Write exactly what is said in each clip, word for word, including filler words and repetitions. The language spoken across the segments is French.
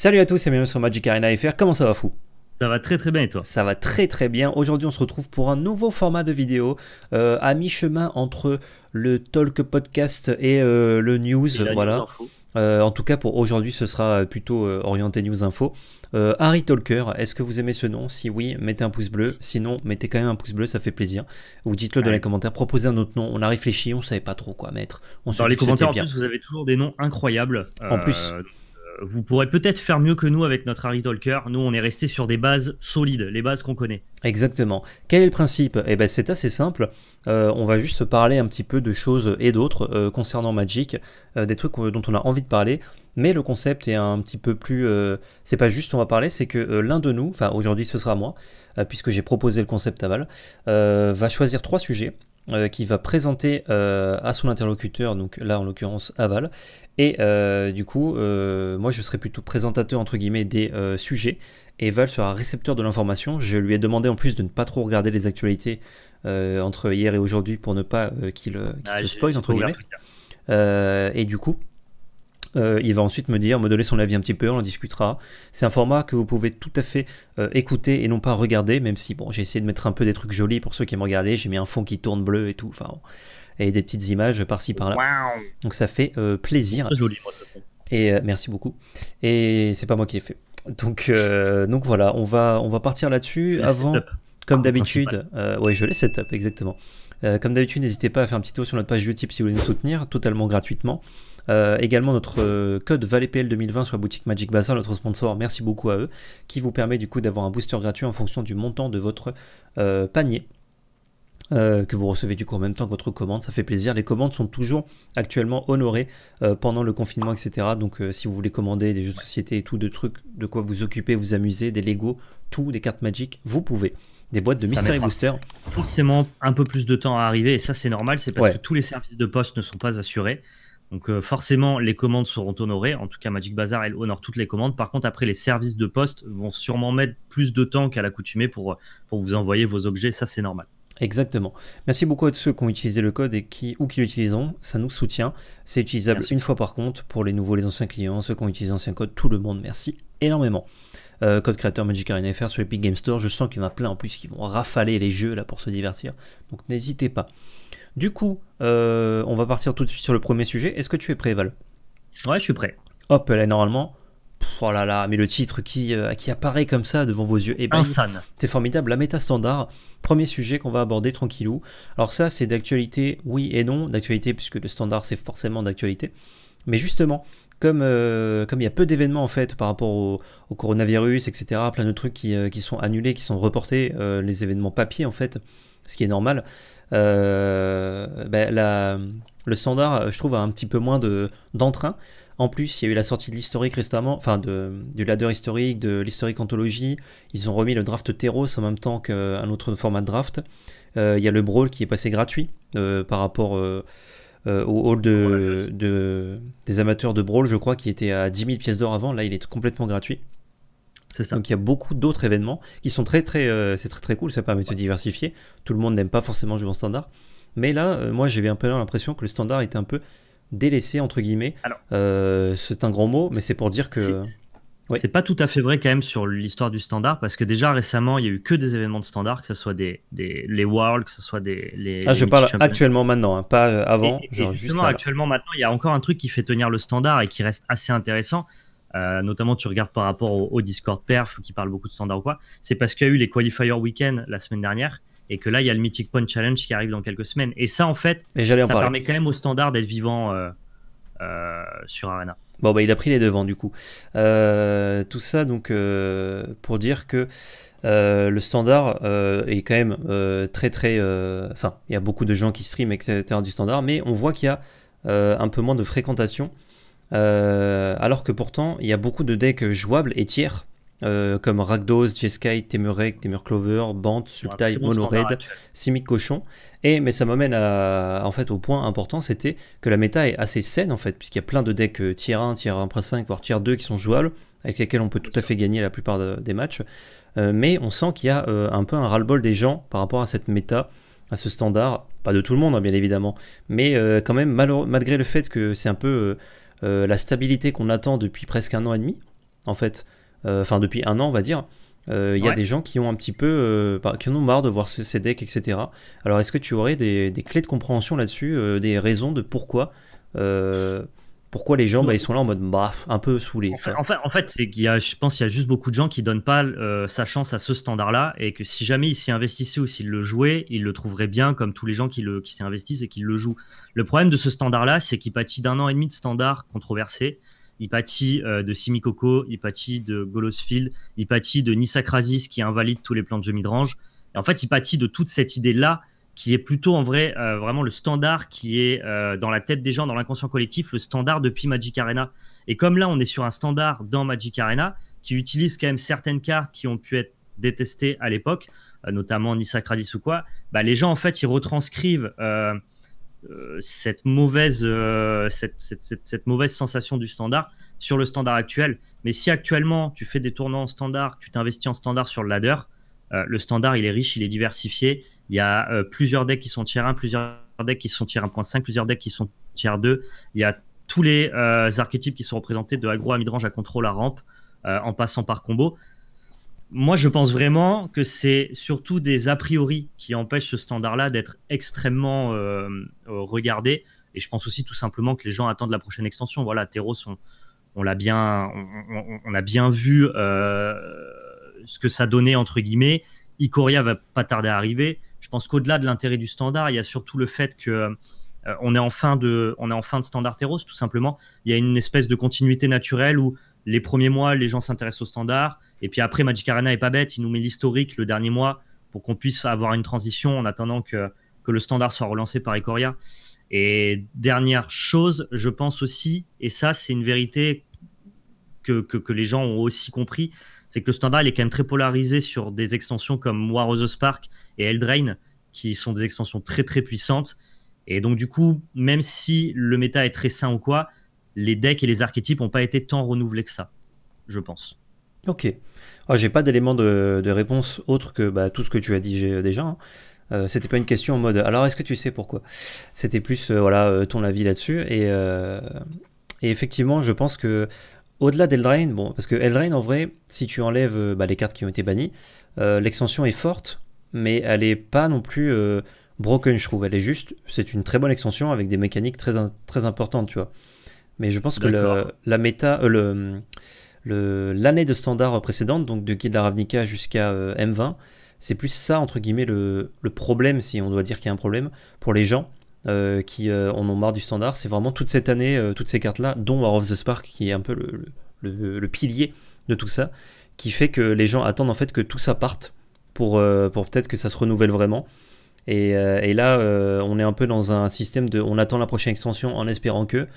Salut à tous et bienvenue sur Magic Arena F R, comment ça va fou? Ça va très très bien et toi? Ça va très très bien, aujourd'hui on se retrouve pour un nouveau format de vidéo euh, à mi-chemin entre le talk podcast et euh, le news, et voilà. News info. Euh, en tout cas pour aujourd'hui ce sera plutôt euh, orienté news info. Euh, Harry Talker, est-ce que vous aimez ce nom? Si oui, mettez un pouce bleu, sinon mettez quand même un pouce bleu, ça fait plaisir. Ou dites-le ouais. dans les commentaires, proposez un autre nom, on a réfléchi, on savait pas trop quoi mettre. On dans les commentaires en plus vous avez toujours des noms incroyables. En euh... plus... Vous pourrez peut-être faire mieux que nous avec notre Harry Talker. Nous, on est resté sur des bases solides, les bases qu'on connaît. Exactement. Quel est le principe? Eh ben, c'est assez simple. Euh, on va juste parler un petit peu de choses et d'autres euh, concernant Magic, euh, des trucs dont on a envie de parler. Mais le concept est un petit peu plus... Euh, c'est pas juste on va parler, c'est que euh, l'un de nous, enfin aujourd'hui ce sera moi, euh, puisque j'ai proposé le concept à Val, euh, va choisir trois sujets. Euh, qui va présenter euh, à son interlocuteur, donc là en l'occurrence Aval, et euh, du coup euh, moi je serai plutôt présentateur entre guillemets des euh, sujets, et Val sera récepteur de l'information. Je lui ai demandé en plus de ne pas trop regarder les actualités euh, entre hier et aujourd'hui pour ne pas euh, qu'il qu'il ah, se spoil entre guillemets, euh, et du coup Euh, il va ensuite me dire, me donner son avis un petit peu, on en discutera. C'est un format que vous pouvez tout à fait euh, écouter et non pas regarder, même si bon, j'ai essayé de mettre un peu des trucs jolis pour ceux qui me regardaient. J'ai mis un fond qui tourne bleu et tout, enfin, et des petites images par-ci par-là. Wow. Donc ça fait euh, plaisir. C'est joli, moi, ça fait. Et euh, merci beaucoup. Et c'est pas moi qui l'ai fait. Donc, euh, donc voilà, on va on va partir là-dessus avant. Setup. Comme d'habitude, euh, ouais, je l'ai setup exactement. Euh, comme d'habitude, n'hésitez pas à faire un petit tour sur notre page YouTube si vous voulez nous soutenir, totalement gratuitement. Euh, également notre euh, code VALEPL deux mille vingt sur la boutique Magic Bazar, notre sponsor, merci beaucoup à eux, qui vous permet du coup d'avoir un booster gratuit en fonction du montant de votre euh, panier euh, que vous recevez du coup en même temps que votre commande, ça fait plaisir. Les commandes sont toujours actuellement honorées euh, pendant le confinement, et cetera. Donc euh, si vous voulez commander des jeux de société et tout, de trucs de quoi vous occuper, vous amuser, des Lego, tout, des cartes Magic, vous pouvez. Des boîtes de mystery booster. Forcément un peu plus de temps à arriver, et ça c'est normal, c'est parce ouais. que tous les services de poste ne sont pas assurés. Donc euh, forcément, les commandes seront honorées. En tout cas, Magic Bazar, elle honore toutes les commandes. Par contre, après, les services de poste vont sûrement mettre plus de temps qu'à l'accoutumée pour, pour vous envoyer vos objets. Ça, c'est normal. Exactement. Merci beaucoup à tous ceux qui ont utilisé le code et qui, ou qui l'utilisent. Ça nous soutient. C'est utilisable merci. Une fois par compte pour les nouveaux, les anciens clients, ceux qui ont utilisé l'ancien code, tout le monde. Merci énormément. Euh, code créateur Magic Arena F R sur l'Epic Game Store. Je sens qu'il y en a plein en plus qui vont rafaler les jeux là pour se divertir. Donc n'hésitez pas. Du coup, euh, on va partir tout de suite sur le premier sujet. Est-ce que tu es prêt, Val? Ouais, je suis prêt. Hop, là, normalement. Pff, oh là là, mais le titre qui, euh, qui apparaît comme ça devant vos yeux. Eh ben, Insane. C'est formidable. La méta standard, premier sujet qu'on va aborder tranquillou. Alors ça, c'est d'actualité, oui et non. D'actualité, puisque le standard, c'est forcément d'actualité. Mais justement, comme, euh, comme il y a peu d'événements, en fait, par rapport au, au coronavirus, et cetera, plein de trucs qui, euh, qui sont annulés, qui sont reportés, euh, les événements papier, en fait, ce qui est normal. Euh, ben la, le standard je trouve a un petit peu moins de d'entrain. En plus il y a eu la sortie de l'historique récemment, enfin de, du ladder historique, de l'historique anthologie. Ils ont remis le draft Theros en même temps qu'un autre format de draft. euh, il y a le brawl qui est passé gratuit euh, par rapport euh, euh, au hall de, de, des amateurs de brawl, je crois, qui était à dix mille pièces d'or avant. Là il est complètement gratuit. Ça. Donc il y a beaucoup d'autres événements qui sont très très, euh, c'est très très cool, ça permet de se diversifier. Tout le monde n'aime pas forcément jouer en standard, mais là euh, moi j'avais un peu l'impression que le standard était un peu délaissé entre guillemets. Euh, c'est un grand mot, mais c'est pour dire que c'est ouais. pas tout à fait vrai quand même sur l'histoire du standard, parce que déjà récemment il y a eu que des événements de standard, que ce soit des, des les worlds, que ce soit des les, ah je les parle actuellement maintenant, hein, pas avant. Et, genre, et justement juste actuellement maintenant il y a encore un truc qui fait tenir le standard et qui reste assez intéressant. Euh, notamment tu regardes par rapport au, au Discord perf qui parle beaucoup de standard ou quoi, c'est parce qu'il y a eu les qualifiers week-end la semaine dernière et que là il y a le Mythic Point Challenge qui arrive dans quelques semaines, et ça en fait et ça en permet quand même au standard d'être vivant euh, euh, sur Arena. Bon bah il a pris les devants du coup. Euh, tout ça donc euh, pour dire que euh, le standard euh, est quand même euh, très très enfin euh, il y a beaucoup de gens qui stream et cetera du standard, mais on voit qu'il y a euh, un peu moins de fréquentation. Euh, alors que pourtant il y a beaucoup de decks jouables et tiers euh, comme Rakdos, Jeskai, Temurek, Temur Clover, Bant, Sultai, ah, Monored, Simic Cochon. Et mais ça m'amène à, en fait, au point important, c'était que la méta est assez saine en fait, puisqu'il y a plein de decks euh, tier un, tier un point cinq voire tier deux qui sont jouables, avec lesquels on peut tout à fait gagner la plupart de, des matchs. euh, mais on sent qu'il y a euh, un peu un ras-le-bol des gens par rapport à cette méta, à ce standard, pas de tout le monde hein, bien évidemment, mais euh, quand même malgré le fait que c'est un peu euh, Euh, la stabilité qu'on attend depuis presque un an et demi en fait, enfin euh, depuis un an on va dire, il euh, y a ouais. des gens qui ont un petit peu, euh, qui en ont marre de voir ces decks, et cetera. Alors est-ce que tu aurais des, des clés de compréhension là-dessus, euh, des raisons de pourquoi euh, pourquoi les gens bah, ils sont là en mode bah, un peu saoulés. En fait, en fait, en fait y a, je pense qu'il y a juste beaucoup de gens qui ne donnent pas euh, sa chance à ce standard-là et que si jamais ils s'y investissaient ou s'ils le jouaient, ils le trouveraient bien comme tous les gens qui, qui s'y investissent et qui le jouent. Le problème de ce standard-là, c'est qu'il pâtit d'un an et demi de standard controversé. Il pâtit euh, de Simic Oko, il pâtit de Golosfield, il pâtit de Nissa Krasis qui invalide tous les plans de jeu midrange. Et en fait, il pâtit de toute cette idée-là, qui est plutôt en vrai euh, vraiment le standard qui est euh, dans la tête des gens, dans l'inconscient collectif, le standard depuis Magic Arena. Et comme là, on est sur un standard dans Magic Arena qui utilise quand même certaines cartes qui ont pu être détestées à l'époque, euh, notamment Nissa Krasis ou quoi, bah, les gens, en fait, ils retranscrivent euh, euh, cette, mauvaise, euh, cette, cette, cette, cette mauvaise sensation du standard sur le standard actuel. Mais si actuellement, tu fais des tournois en standard, tu t'investis en standard sur le ladder, euh, le standard, il est riche, il est diversifié. Il y a euh, plusieurs decks qui sont tier un, plusieurs decks qui sont tier un point cinq, plusieurs decks qui sont tier deux. Il y a tous les euh, archétypes qui sont représentés de aggro à midrange à contrôle à rampe euh, en passant par combo. Moi, je pense vraiment que c'est surtout des a priori qui empêchent ce standard-là d'être extrêmement euh, regardé. Et je pense aussi tout simplement que les gens attendent la prochaine extension. Voilà, Theros, on, on l'a bien, on, on, on a bien vu euh, ce que ça donnait, entre guillemets. Ikoria va pas tarder à arriver. Je pense qu'au-delà de l'intérêt du standard, il y a surtout le fait que euh, on est en fin de, on est en fin de standard Theros, tout simplement. Il y a une espèce de continuité naturelle où les premiers mois, les gens s'intéressent au standard. Et puis après, Magic Arena est pas bête. Il nous met l'historique le dernier mois pour qu'on puisse avoir une transition en attendant que, que le standard soit relancé par Ikoria. Et dernière chose, je pense aussi, et ça, c'est une vérité que, que, que les gens ont aussi compris, c'est que le standard il est quand même très polarisé sur des extensions comme War of the Spark et Eldraine, qui sont des extensions très très puissantes. Et donc du coup, même si le méta est très sain ou quoi, les decks et les archétypes n'ont pas été tant renouvelés que ça, je pense. Ok. J'ai pas d'élément de, de réponse autre que bah, tout ce que tu as dit déjà. Hein. Euh, c'était pas une question en mode alors est-ce que tu sais pourquoi? C'était plus euh, voilà, ton avis là-dessus. Et, euh, et effectivement, je pense que au-delà d'Eldraine, bon, parce que Eldraine, en vrai, si tu enlèves bah, les cartes qui ont été bannies, euh, l'extension est forte, mais elle n'est pas non plus euh, broken, je trouve. Elle est juste, c'est une très bonne extension avec des mécaniques très, très importantes, tu vois. Mais je pense que le, la méta, euh, le, le, l'année de standard précédente, donc de Guild of Ravnica jusqu'à euh, M vingt, c'est plus ça, entre guillemets, le, le problème, si on doit dire qu'il y a un problème, pour les gens. Euh, qui euh, en ont marre du standard, c'est vraiment toute cette année, euh, toutes ces cartes-là, dont War of the Spark, qui est un peu le, le, le pilier de tout ça, qui fait que les gens attendent en fait que tout ça parte pour, euh, pour peut-être que ça se renouvelle vraiment. Et, euh, et là, euh, on est un peu dans un système de on attend la prochaine extension en espérant que,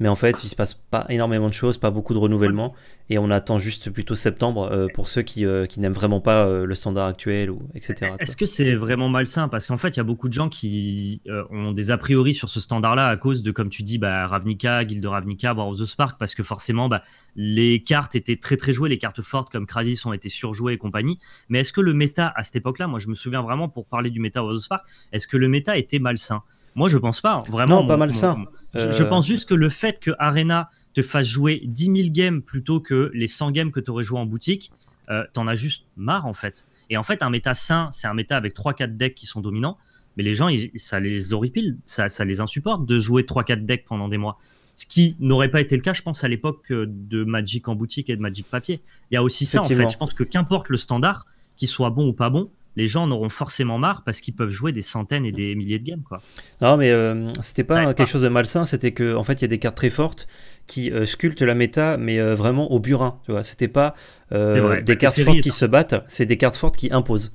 mais en fait, il se passe pas énormément de choses, pas beaucoup de renouvellement, et on attend juste plutôt septembre euh, pour ceux qui, euh, qui n'aiment vraiment pas euh, le standard actuel, ou, et cetera. Est-ce que c'est vraiment malsain? Parce qu'en fait, il y a beaucoup de gens qui euh, ont des a priori sur ce standard-là à cause de, comme tu dis, bah, Ravnica, Guild de Ravnica, War of the Spark, parce que forcément, bah, les cartes étaient très très jouées, les cartes fortes comme Krasis ont été surjouées et compagnie. Mais est-ce que le méta à cette époque-là, moi je me souviens vraiment pour parler du méta War of the Spark, est-ce que le méta était malsain? Moi, je pense pas. Vraiment, non, pas mal ça. Euh... Je pense juste que le fait que Arena te fasse jouer dix mille games plutôt que les cent games que tu aurais joué en boutique, euh, t'en as juste marre, en fait. Et en fait, un méta sain, c'est un méta avec trois quatre decks qui sont dominants, mais les gens, ils, ça les horripile, ça, ça les insupporte de jouer trois quatre decks pendant des mois. Ce qui n'aurait pas été le cas, je pense, à l'époque de Magic en boutique et de Magic papier. Il y a aussi ça, en fait. Je pense que qu'importe le standard, qu'il soit bon ou pas bon, les gens en auront forcément marre parce qu'ils peuvent jouer des centaines et des milliers de games, quoi. Non, mais euh, c'était pas ouais, quelque pas. chose de malsain, c'était qu'en en fait, il y a des cartes très fortes qui euh, sculptent la méta, mais euh, vraiment au burin, tu vois. C'était pas euh, vrai, des cartes fortes qui se battent, c'est des cartes fortes qui imposent.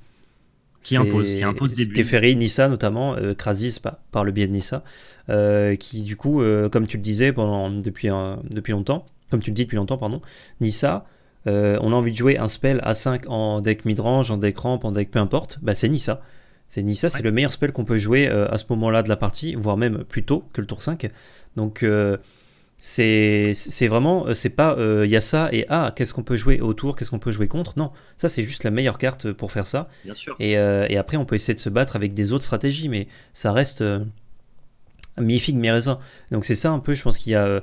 Qui imposent, qui imposent des buts. Teferi, Nissa notamment, euh, Krasis bah, par le biais de Nissa, euh, qui du coup, euh, comme tu le disais pendant, depuis, euh, depuis longtemps, comme tu le dis depuis longtemps, pardon, Nissa, Euh, on a envie de jouer un spell A cinq en deck midrange, en deck ramp, en deck peu importe, bah c'est Nissa. C'est Nissa, c'est ouais. le meilleur spell qu'on peut jouer euh, à ce moment-là de la partie, voire même plus tôt que le tour cinq. Donc euh, c'est vraiment, c'est pas il euh, y a ça et ah, qu'est-ce qu'on peut jouer au tour, qu'est-ce qu'on peut jouer contre. Non, ça c'est juste la meilleure carte pour faire ça. Bien sûr. Et, euh, et après on peut essayer de se battre avec des autres stratégies, mais ça reste euh, mi-figue, mi-raisin. Donc c'est ça un peu, je pense qu'il y a... Euh,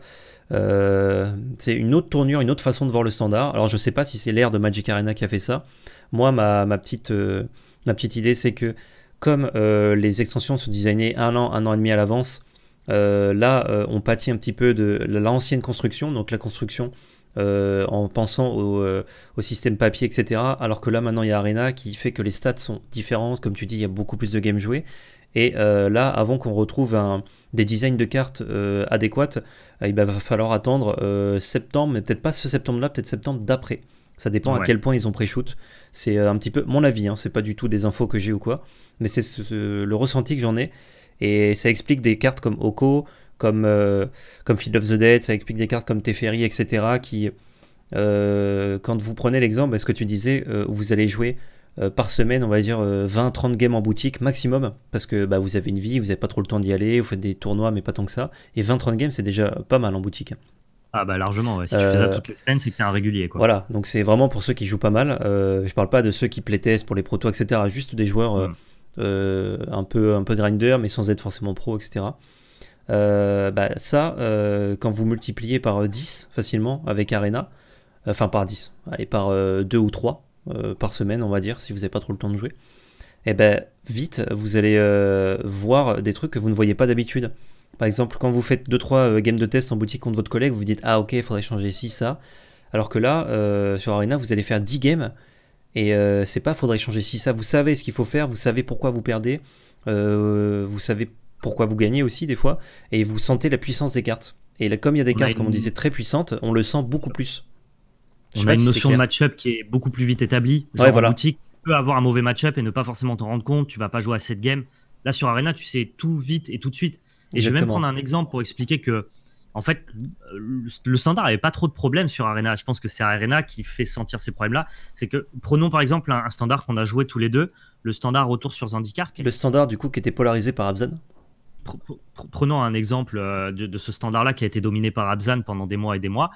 Euh, c'est une autre tournure, une autre façon de voir le standard. Alors je sais pas si c'est l'ère de Magic Arena qui a fait ça. Moi, ma, ma, petite, euh, ma petite idée, c'est que comme euh, les extensions sont designées un an, un an et demi à l'avance, euh, là, euh, on pâtit un petit peu de l'ancienne construction, donc la construction euh, en pensant au, euh, au système papier, et cetera. Alors que là, maintenant, il y a Arena qui fait que les stats sont différentes. Comme tu dis, il y a beaucoup plus de games joués. Et euh, là, avant qu'on retrouve un, des designs de cartes euh, adéquates, eh ben, va falloir attendre euh, septembre, mais peut-être pas ce septembre-là, peut-être septembre d'après. Ça dépend ouais. à quel point ils ont pré-shoot. C'est un petit peu mon avis, hein, c'est pas du tout des infos que j'ai ou quoi, mais c'est ce, ce, le ressenti que j'en ai. Et ça explique des cartes comme Oko, comme, euh, comme Field of the Dead, ça explique des cartes comme Teferi, et cetera. Qui, euh, quand vous prenez l'exemple, ce que tu disais, euh, vous allez jouer euh, par semaine, on va dire euh, vingt trente games en boutique maximum, parce que bah, vous avez une vie, vous n'avez pas trop le temps d'y aller, vous faites des tournois, mais pas tant que ça. Et vingt trente games, c'est déjà pas mal en boutique. Ah bah largement, ouais. Si tu euh, fais ça toutes les semaines, c'est que t'es un régulier, quoi. Voilà, donc c'est vraiment pour ceux qui jouent pas mal. Euh, je parle pas de ceux qui playtestent pour les protos, et cetera. Juste des joueurs euh, mmh. euh, un peu, un peu grinder, mais sans être forcément pro, et cetera. Euh, bah ça, euh, quand vous multipliez par dix facilement avec Arena, euh, enfin par dix, allez, par euh, deux ou trois euh, par semaine, on va dire, si vous n'avez pas trop le temps de jouer, et ben bah, vite, vous allez euh, voir des trucs que vous ne voyez pas d'habitude. Par exemple, quand vous faites deux trois games de test en boutique contre votre collègue, vous vous dites « Ah ok, il faudrait changer ci, ça ». Alors que là, euh, sur Arena, vous allez faire dix games, et euh, c'est pas « faudrait changer ci, ça ». Vous savez ce qu'il faut faire, vous savez pourquoi vous perdez, euh, vous savez pourquoi vous gagnez aussi des fois, et vous sentez la puissance des cartes. Et là, comme il y a des on cartes, a une... comme on disait, très puissantes, on le sent beaucoup plus. Je on a une si notion de match-up qui est beaucoup plus vite établie. Genre ouais, voilà. En boutique, tu peux avoir un mauvais match-up et ne pas forcément t'en rendre compte, tu vas pas jouer à sept games. Là, sur Arena, tu sais tout vite et tout de suite. Et Exactement. Je vais même prendre un exemple pour expliquer que, en fait, le standard n'avait pas trop de problèmes sur Arena. Je pense que c'est Arena qui fait sentir ces problèmes-là. C'est que, prenons par exemple un, un standard qu'on a joué tous les deux, le standard retour sur Zandikar. Le standard, du coup, qui était polarisé par Abzan. Prenons un exemple de, de ce standard-là qui a été dominé par Abzan pendant des mois et des mois.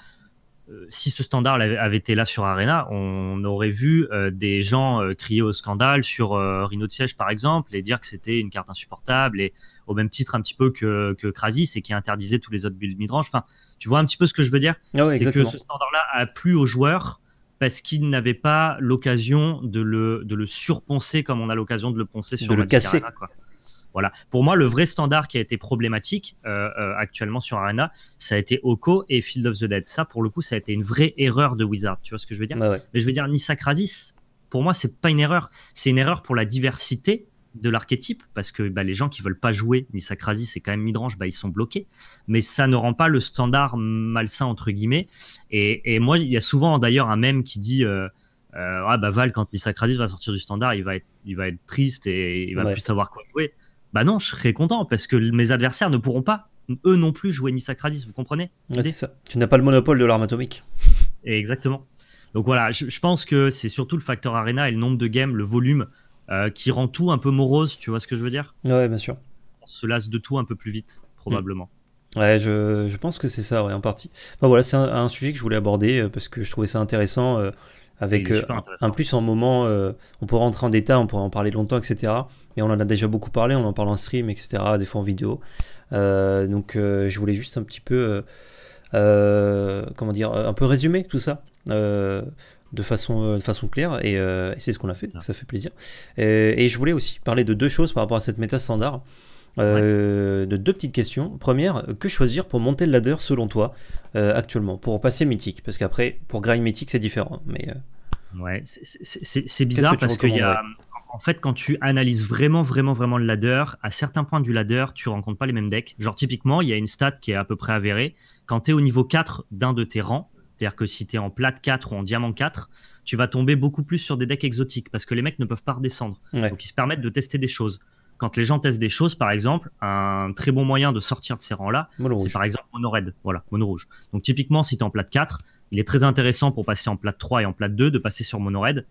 Si ce standard avait été là sur Arena, on aurait vu euh, des gens euh, crier au scandale sur euh, Rhino de Siège, par exemple, et dire que c'était une carte insupportable, et au même titre un petit peu que, que Krasis, et qui interdisait tous les autres builds midrange. Enfin, tu vois un petit peu ce que je veux dire. Ah ouais, c'est que ce standard-là a plu aux joueurs parce qu'ils n'avaient pas l'occasion de le, de le surponcer comme on a l'occasion de le poncer sur le casser. Arena, quoi. Voilà. Pour moi, le vrai standard qui a été problématique euh, euh, actuellement sur Arena, ça a été Oko et Field of the Dead. Ça, pour le coup, ça a été une vraie erreur de Wizard. Tu vois ce que je veux dire ? Bah ouais. Mais je veux dire, Nissa Krasis, pour moi, c'est pas une erreur. C'est une erreur pour la diversité de l'archétype, parce que bah, les gens qui veulent pas jouer Nissa Krasis, c'est quand même midrange, bah, ils sont bloqués. Mais ça ne rend pas le standard malsain, entre guillemets. Et, et moi, il y a souvent d'ailleurs un mème qui dit... Euh, euh, ah bah Val, quand Nissa Krasis va sortir du standard, il va être, il va être triste et il va ouais. plus savoir quoi jouer. Bah non, je serais content parce que mes adversaires ne pourront pas, eux non plus, jouer Nissa Krasis, vous comprenez ? Ouais, c'est ça. Tu n'as pas le monopole de l'arme atomique. Exactement. Donc voilà, je, je pense que c'est surtout le facteur Arena et le nombre de games, le volume, euh, qui rend tout un peu morose, tu vois ce que je veux dire ? Ouais, bien sûr. On se lasse de tout un peu plus vite, probablement. Mmh. Ouais, je, je pense que c'est ça, ouais, en partie. Enfin, voilà, c'est un, un sujet que je voulais aborder euh, parce que je trouvais ça intéressant. Euh... Avec euh, un plus en moment, euh, on peut rentrer en détail, on pourrait en parler longtemps, et cetera. Mais on en a déjà beaucoup parlé, on en parle en stream, et cetera. Des fois en vidéo. Euh, donc euh, je voulais juste un petit peu, euh, euh, comment dire, un peu résumer tout ça euh, de façon, euh, de façon claire. Et, euh, et c'est ce qu'on a fait, donc ça fait plaisir. Et, et je voulais aussi parler de deux choses par rapport à cette méta standard. Euh, ouais. De deux petites questions. Première, que choisir pour monter le ladder selon toi euh, actuellement, pour passer mythique? Parce qu'après, pour grind mythique, c'est différent. Mais euh... ouais, c'est bizarre parce qu'il y a, en fait, quand tu analyses vraiment, vraiment, vraiment le ladder, à certains points du ladder, tu rencontres pas les mêmes decks. Genre typiquement, il y a une stat qui est à peu près avérée. Quand tu es au niveau quatre d'un de tes rangs, c'est-à-dire que si tu es en plate quatre ou en diamant quatre, tu vas tomber beaucoup plus sur des decks exotiques parce que les mecs ne peuvent pas redescendre. Ouais. Donc ils se permettent de tester des choses. Quand les gens testent des choses, par exemple, un très bon moyen de sortir de ces rangs-là, c'est par exemple Monored, voilà, mono rouge. Donc typiquement, si tu es en plate quatre, il est très intéressant pour passer en plate trois et en plate deux de passer sur Monored.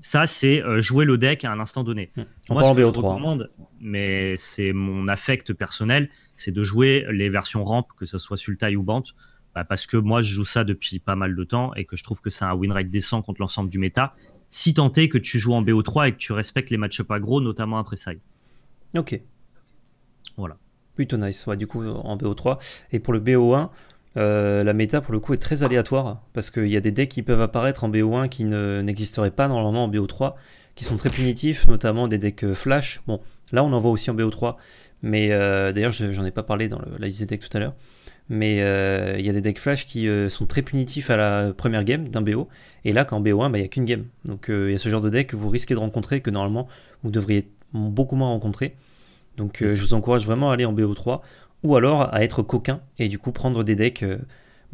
Ça, c'est euh, jouer le deck à un instant donné. Mmh. Moi, ce que je recommande, mais c'est mon affect personnel, c'est de jouer les versions ramp, que ce soit Sultai ou Bant, bah, parce que moi, je joue ça depuis pas mal de temps et que je trouve que c'est un win rate décent contre l'ensemble du méta, si tant est que tu joues en B O trois et que tu respectes les match-up aggro, notamment après ça. Ok. Voilà. Plutôt nice. Ouais, du coup, en B O trois. Et pour le B O un, Euh, la méta pour le coup est très aléatoire parce qu'il y a des decks qui peuvent apparaître en B O un qui n'existeraient ne, pas normalement en B O trois, qui sont très punitifs, notamment des decks flash. Bon, là on en voit aussi en B O trois, mais euh, d'ailleurs j'en ai pas parlé dans le, la liste des decks tout à l'heure, mais il euh, y a des decks flash qui euh, sont très punitifs à la première game d'un B O, et là qu'en B O un, bah, y a qu'une game. Donc il euh, y a ce genre de deck que vous risquez de rencontrer, que normalement vous devriez beaucoup moins rencontrer. Donc euh, je vous encourage vraiment à aller en B O trois, ou alors à être coquin et du coup prendre des decks euh,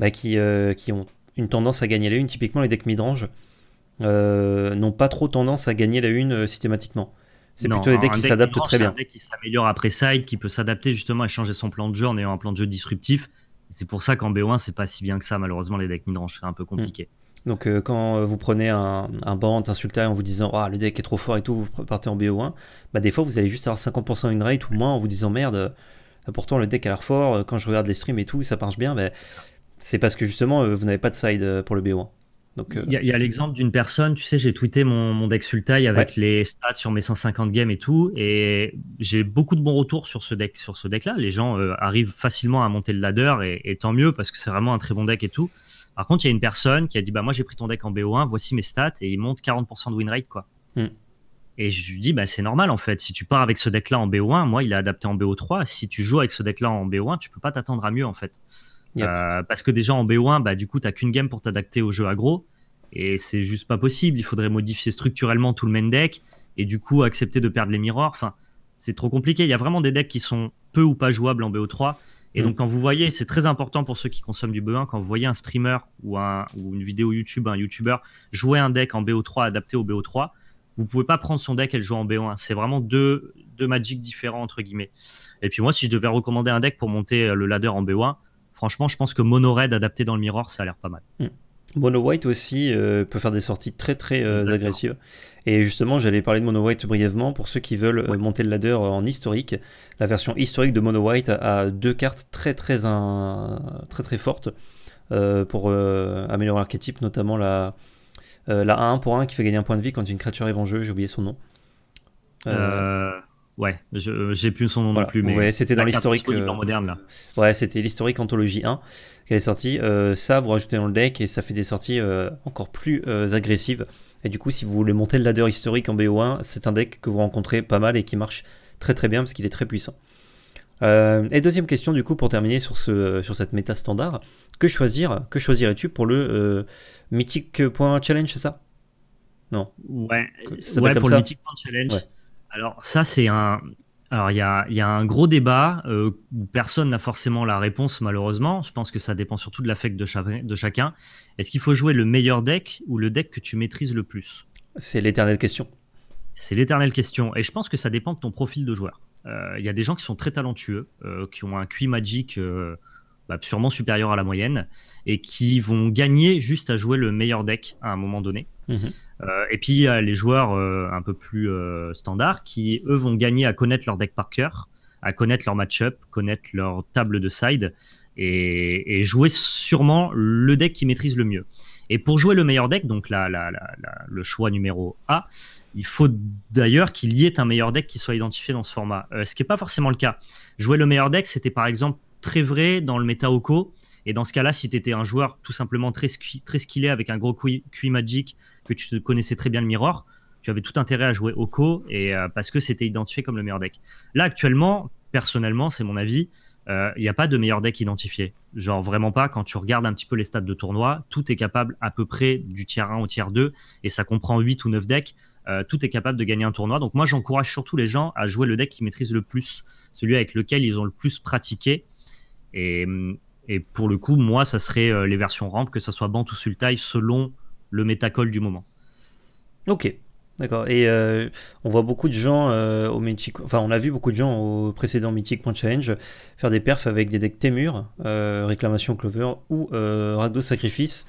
bah, qui, euh, qui ont une tendance à gagner la une. Typiquement les decks midrange euh, n'ont pas trop tendance à gagner la une euh, systématiquement. C'est plutôt les decks qui s'adaptent très bien. C'est un deck qui s'améliore après side, qui peut s'adapter justement et changer son plan de jeu en ayant un plan de jeu disruptif. C'est pour ça qu'en B O un c'est pas si bien que ça, malheureusement les decks midrange c'est un peu compliqué. Mmh. Donc euh, quand vous prenez un, un Bant, un Sultai en vous disant ah oh, le deck est trop fort et tout, vous partez en B O un, bah des fois vous allez juste avoir cinquante pour cent win rate ou moins en vous disant merde. Pourtant le deck a l'air fort, quand je regarde les streams et tout, ça marche bien, mais c'est parce que justement vous n'avez pas de side pour le B O un. Donc, euh... Il y a, a l'exemple d'une personne, tu sais, j'ai tweeté mon, mon deck Sultai avec ouais. les stats sur mes cent cinquante games et tout, et j'ai beaucoup de bons retours sur ce deck, sur ce deck là, les gens euh, arrivent facilement à monter le ladder, et, et tant mieux parce que c'est vraiment un très bon deck et tout. Par contre il y a une personne qui a dit bah moi j'ai pris ton deck en B O un, voici mes stats, et il monte quarante pour cent de win rate quoi. Mm. Et je lui dis, bah, c'est normal en fait, si tu pars avec ce deck-là en B O un, moi il est adapté en B O trois, si tu joues avec ce deck-là en B O un, tu peux pas t'attendre à mieux en fait. Yep. Euh, parce que déjà en B O un, bah, du coup, t'as qu'une game pour t'adapter au jeu aggro, et c'est juste pas possible, il faudrait modifier structurellement tout le main deck, et du coup accepter de perdre les mirrors, enfin, c'est trop compliqué, il y a vraiment des decks qui sont peu ou pas jouables en B O trois, et mmh. donc quand vous voyez, c'est très important pour ceux qui consomment du B O un, quand vous voyez un streamer ou, un, ou une vidéo YouTube, un YouTuber, jouer un deck en B O trois adapté au B O trois, vous pouvez pas prendre son deck et le jouer en B O un. C'est vraiment deux, deux Magic différents, entre guillemets. Et puis moi, si je devais recommander un deck pour monter le ladder en B O un, franchement, je pense que Monored adapté dans le mirror, ça a l'air pas mal. Mmh. Mono White aussi euh, peut faire des sorties très très euh, agressives. Et justement, j'allais parler de Mono White brièvement. Pour ceux qui veulent ouais. monter le ladder en historique, la version historique de Mono White a deux cartes très très, un... très, très fortes euh, pour euh, améliorer l'archétype, notamment la... Euh, la un pour un qui fait gagner un point de vie quand une créature est en jeu, j'ai oublié son nom. Euh... Euh, ouais, j'ai plus son nom voilà. non plus. Mais ouais, c'était dans l'historique. Euh... moderne là. Ouais, c'était l'historique anthologie un qu'elle est sortie. Euh, ça, vous rajoutez dans le deck et ça fait des sorties euh, encore plus euh, agressives. Et du coup, si vous voulez monter le ladder historique en B O un, c'est un deck que vous rencontrez pas mal et qui marche très très bien parce qu'il est très puissant. Euh, et deuxième question du coup pour terminer sur, ce, sur cette méta standard, que choisir, que choisirais-tu pour le euh, Mythic point Challenge, c'est ça? Non. Ouais, ça ouais pour ça. Le Mythic point Challenge. Ouais. Alors ça c'est un... Alors il y a, y a un gros débat, euh, où personne n'a forcément la réponse malheureusement, je pense que ça dépend surtout de l'affect de, cha de chacun. Est-ce qu'il faut jouer le meilleur deck ou le deck que tu maîtrises le plus? C'est l'éternelle question. C'est l'éternelle question, et je pense que ça dépend de ton profil de joueur. Il euh, y a des gens qui sont très talentueux, euh, qui ont un Q I Magic euh, bah, sûrement supérieur à la moyenne, et qui vont gagner juste à jouer le meilleur deck à un moment donné. Mmh. Euh, et puis il y a les joueurs euh, un peu plus euh, standards qui, eux, vont gagner à connaître leur deck par cœur, à connaître leur match-up, connaître leur table de side, et, et jouer sûrement le deck qu'ils maîtrisent le mieux. Et pour jouer le meilleur deck, donc la, la, la, la, le choix numéro A, il faut d'ailleurs qu'il y ait un meilleur deck qui soit identifié dans ce format. Euh, ce qui n'est pas forcément le cas. Jouer le meilleur deck, c'était par exemple très vrai dans le méta Oko. Et dans ce cas-là, si tu étais un joueur tout simplement très, très skillé avec un gros Q I Magic, que tu connaissais très bien le mirror, tu avais tout intérêt à jouer Oko et, euh, parce que c'était identifié comme le meilleur deck. Là, actuellement, personnellement, c'est mon avis, il euh, n'y a pas de meilleur deck identifié. Genre vraiment pas, quand tu regardes un petit peu les stats de tournoi, tout est capable à peu près du tier un au tier deux, et ça comprend huit ou neuf decks, euh, tout est capable de gagner un tournoi. Donc moi j'encourage surtout les gens à jouer le deck qu'ils maîtrisent le plus, celui avec lequel ils ont le plus pratiqué, et, et pour le coup moi ça serait euh, les versions ramp, que ça soit Bant ou Sultai selon le métacall du moment. Ok, d'accord. Et euh, on voit beaucoup de gens euh, au Mythic, enfin on a vu beaucoup de gens au précédent Mythic point Challenge faire des perfs avec des decks Témur, euh, Réclamation, Clover ou euh, Rakdos, Sacrifice.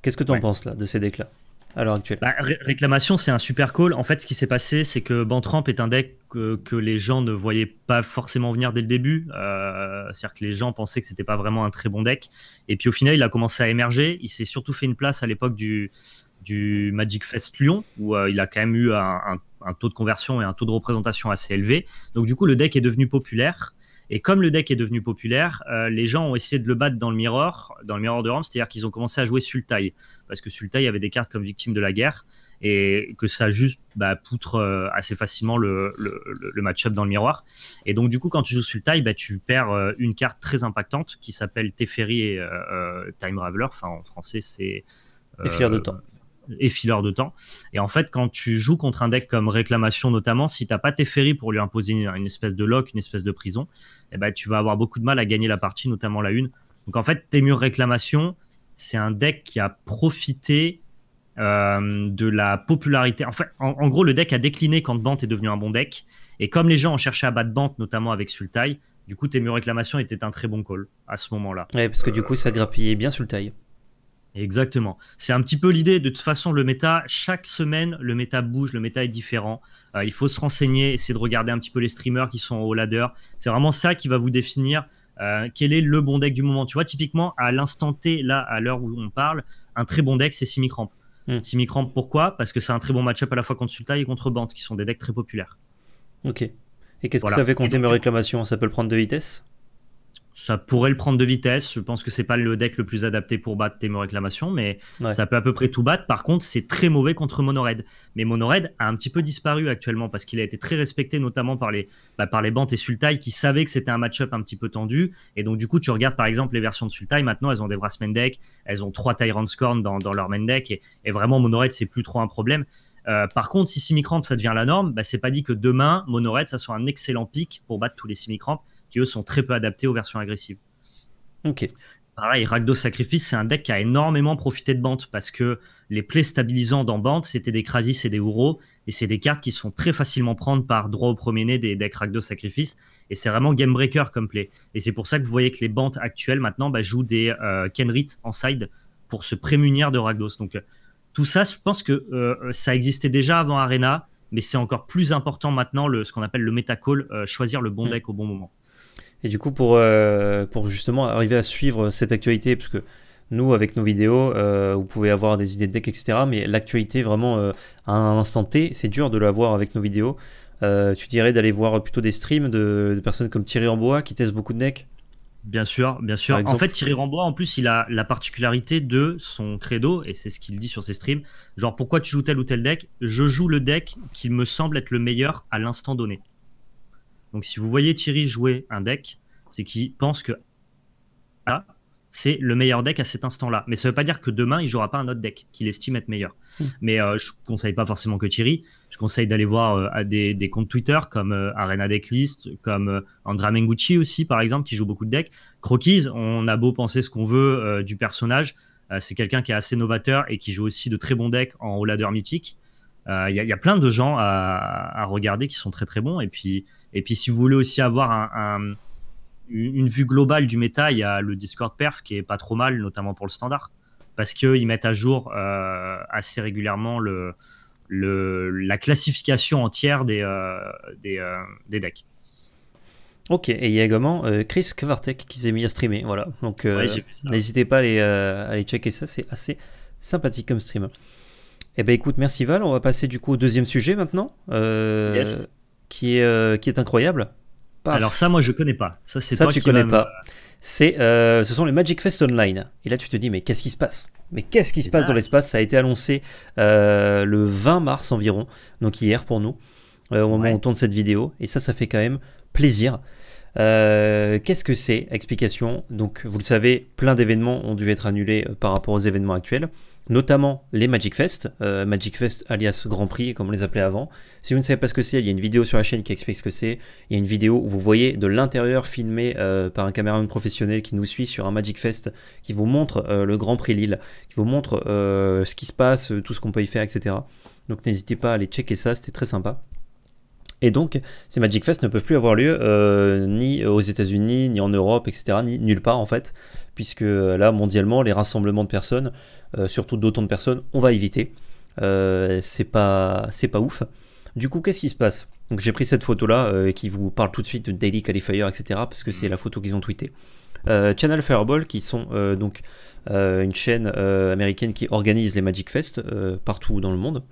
Qu'est-ce que tu en ouais. penses là, de ces decks là à l'heure actuelle? bah, Ré Réclamation c'est un super call. En fait ce qui s'est passé c'est que Bant Ramp est un deck que, que les gens ne voyaient pas forcément venir dès le début. euh, C'est-à-dire que les gens pensaient que c'était pas vraiment un très bon deck, et puis au final il a commencé à émerger. Il s'est surtout fait une place à l'époque du du Magic Fest Lyon, où euh, il a quand même eu un, un, un taux de conversion et un taux de représentation assez élevé. Donc du coup, le deck est devenu populaire, Et comme le deck est devenu populaire, euh, les gens ont essayé de le battre dans le mirror, dans le mirror de Rome, c'est-à-dire qu'ils ont commencé à jouer Sultai, parce que Sultai avait des cartes comme victime de la guerre, et que ça juste bah, poutre euh, assez facilement le, le, le match-up dans le miroir. Et donc du coup, quand tu joues Sultai, bah, tu perds euh, une carte très impactante qui s'appelle Teferi et euh, Time Raveler, enfin en français c'est... Euh, effileur de temps. Effileur de temps. Et en fait, quand tu joues contre un deck comme Réclamation notamment, si tu n'as pas Teferi pour lui imposer une, une espèce de lock, une espèce de prison, eh bah, tu vas avoir beaucoup de mal à gagner la partie, notamment la une. Donc en fait, Témur Réclamation, c'est un deck qui a profité... Euh, de la popularité. Enfin, en, en gros, le deck a décliné quand Bant est devenu un bon deck. Et comme les gens ont cherché à battre Bant, notamment avec Sultai, du coup, Témur Réclamation était un très bon call à ce moment-là. Ouais, parce que euh... du coup, ça grappillait bien Sultai. Exactement. C'est un petit peu l'idée. De toute façon, le méta, chaque semaine, le méta bouge, le méta est différent. Euh, il faut se renseigner, essayer de regarder un petit peu les streamers qui sont au ladder. C'est vraiment ça qui va vous définir euh, quel est le bon deck du moment. Tu vois, typiquement, à l'instant T, là, à l'heure où on parle, un très bon deck, c'est Simic Ramp. Mmh. Simic Ramp, pourquoi? Parce que c'est un très bon match-up à la fois contre Sultai et contre Bant, qui sont des decks très populaires. Ok. Et qu'est-ce voilà. que ça fait contre Témur Réclamation? Ça peut le prendre de vitesse? Ça pourrait le prendre de vitesse. Je pense que c'est pas le deck le plus adapté pour battre Témur Réclamation, mais ouais. ça peut à peu près tout battre. Par contre, c'est très mauvais contre Monored. Mais Monored a un petit peu disparu actuellement parce qu'il a été très respecté, notamment par les, bah, par les Bant et Sultai qui savaient que c'était un match-up un petit peu tendu. Et donc, du coup, tu regardes par exemple les versions de Sultai. Maintenant, elles ont des Brassmen deck, elles ont trois Tyrant's Corn dans, dans leur main deck. Et, et vraiment, Monored, c'est plus trop un problème. Euh, par contre, si Simic Ramp, ça devient la norme, bah, c'est pas dit que demain, Monored, ça soit un excellent pick pour battre tous les Simic Ramp, qui eux sont très peu adaptés aux versions agressives. Ok. Pareil, Rakdos Sacrifice, c'est un deck qui a énormément profité de Bant, parce que les plays stabilisants dans Bant, c'était des Krasis et des Uro, et c'est des cartes qui se font très facilement prendre par droit au premier nez des decks Rakdos Sacrifice, et c'est vraiment game breaker comme play. Et c'est pour ça que vous voyez que les Bant actuels maintenant bah, jouent des euh, Kenrit en side pour se prémunir de Rakdos. Donc euh, tout ça, je pense que euh, ça existait déjà avant Arena, mais c'est encore plus important maintenant, le, ce qu'on appelle le meta call, euh, choisir le bon deck au bon moment. Et du coup, pour, euh, pour justement arriver à suivre cette actualité, parce que nous, avec nos vidéos, euh, vous pouvez avoir des idées de deck, et cetera. Mais l'actualité, vraiment, euh, à un instant T, c'est dur de l'avoir avec nos vidéos. Euh, tu dirais d'aller voir plutôt des streams de, de personnes comme Thierry Rambois qui testent beaucoup de decks? Bien sûr, bien sûr. En fait, Thierry Rambois, en plus, il a la particularité de son credo, et c'est ce qu'il dit sur ses streams, genre, pourquoi tu joues tel ou tel deck? Je joue le deck qui me semble être le meilleur à l'instant donné. Donc si vous voyez Thierry jouer un deck, c'est qu'il pense que ah, c'est le meilleur deck à cet instant-là. Mais ça ne veut pas dire que demain, il ne jouera pas un autre deck qu'il estime être meilleur. Mmh. Mais euh, je ne conseille pas forcément que Thierry. Je conseille d'aller voir euh, à des, des comptes Twitter comme euh, Arena Decklist, comme euh, Andra Mengucci aussi, par exemple, qui joue beaucoup de decks. Croquis, on a beau penser ce qu'on veut euh, du personnage. Euh, c'est quelqu'un qui est assez novateur et qui joue aussi de très bons decks en haut-ladder mythique. Il euh, y, y a plein de gens à, à regarder qui sont très très bons. Et puis, et puis si vous voulez aussi avoir un, un, une vue globale du méta, il y a le Discord perf qui est pas trop mal, notamment pour le standard, parce qu'ils mettent à jour euh, assez régulièrement le, le, la classification entière des, euh, des, euh, des decks. Ok, et il y a également euh, Chris Kvartek qui s'est mis à streamer. Voilà. Donc euh, ouais, n'hésitez pas à aller, euh, à aller checker ça, c'est assez sympathique comme stream. Eh bien écoute, merci Val, on va passer du coup au deuxième sujet maintenant, euh, yes. qui, est, euh, qui est incroyable. Paf. Alors ça, moi je connais pas, ça c'est toi qui connais pas. C'est, euh, ce sont les Magic Fest Online, et là tu te dis mais qu'est-ce qui se passe? Mais qu'est-ce qui se passe nice. dans l'espace? Ça a été annoncé euh, le vingt mars environ, donc hier pour nous, euh, au moment ouais. où on tourne cette vidéo, et ça, ça fait quand même plaisir. Euh, qu'est-ce que c'est? Explication, donc vous le savez, plein d'événements ont dû être annulés par rapport aux événements actuels, notamment les Magic Fest, euh, Magic Fest alias Grand Prix, comme on les appelait avant. Si vous ne savez pas ce que c'est, il y a une vidéo sur la chaîne qui explique ce que c'est. Il y a une vidéo où vous voyez de l'intérieur filmé euh, par un caméraman professionnel qui nous suit sur un Magic Fest, qui vous montre euh, le Grand Prix Lille, qui vous montre euh, ce qui se passe, tout ce qu'on peut y faire, et cetera. Donc n'hésitez pas à aller checker ça, c'était très sympa. Et donc, ces Magic Fest ne peuvent plus avoir lieu euh, ni aux États-Unis, ni en Europe, et cetera, ni nulle part en fait, puisque là, mondialement, les rassemblements de personnes, euh, surtout d'autant de personnes, on va éviter. Euh, c'est pas, c'est pas ouf. Du coup, qu'est-ce qui se passe? Donc, j'ai pris cette photo-là euh, qui vous parle tout de suite de Daily Qualifier, et cetera, parce que c'est la photo qu'ils ont tweetée. Euh, Channel Fireball, qui sont euh, donc euh, une chaîne euh, américaine qui organise les Magic Fest euh, partout dans le monde.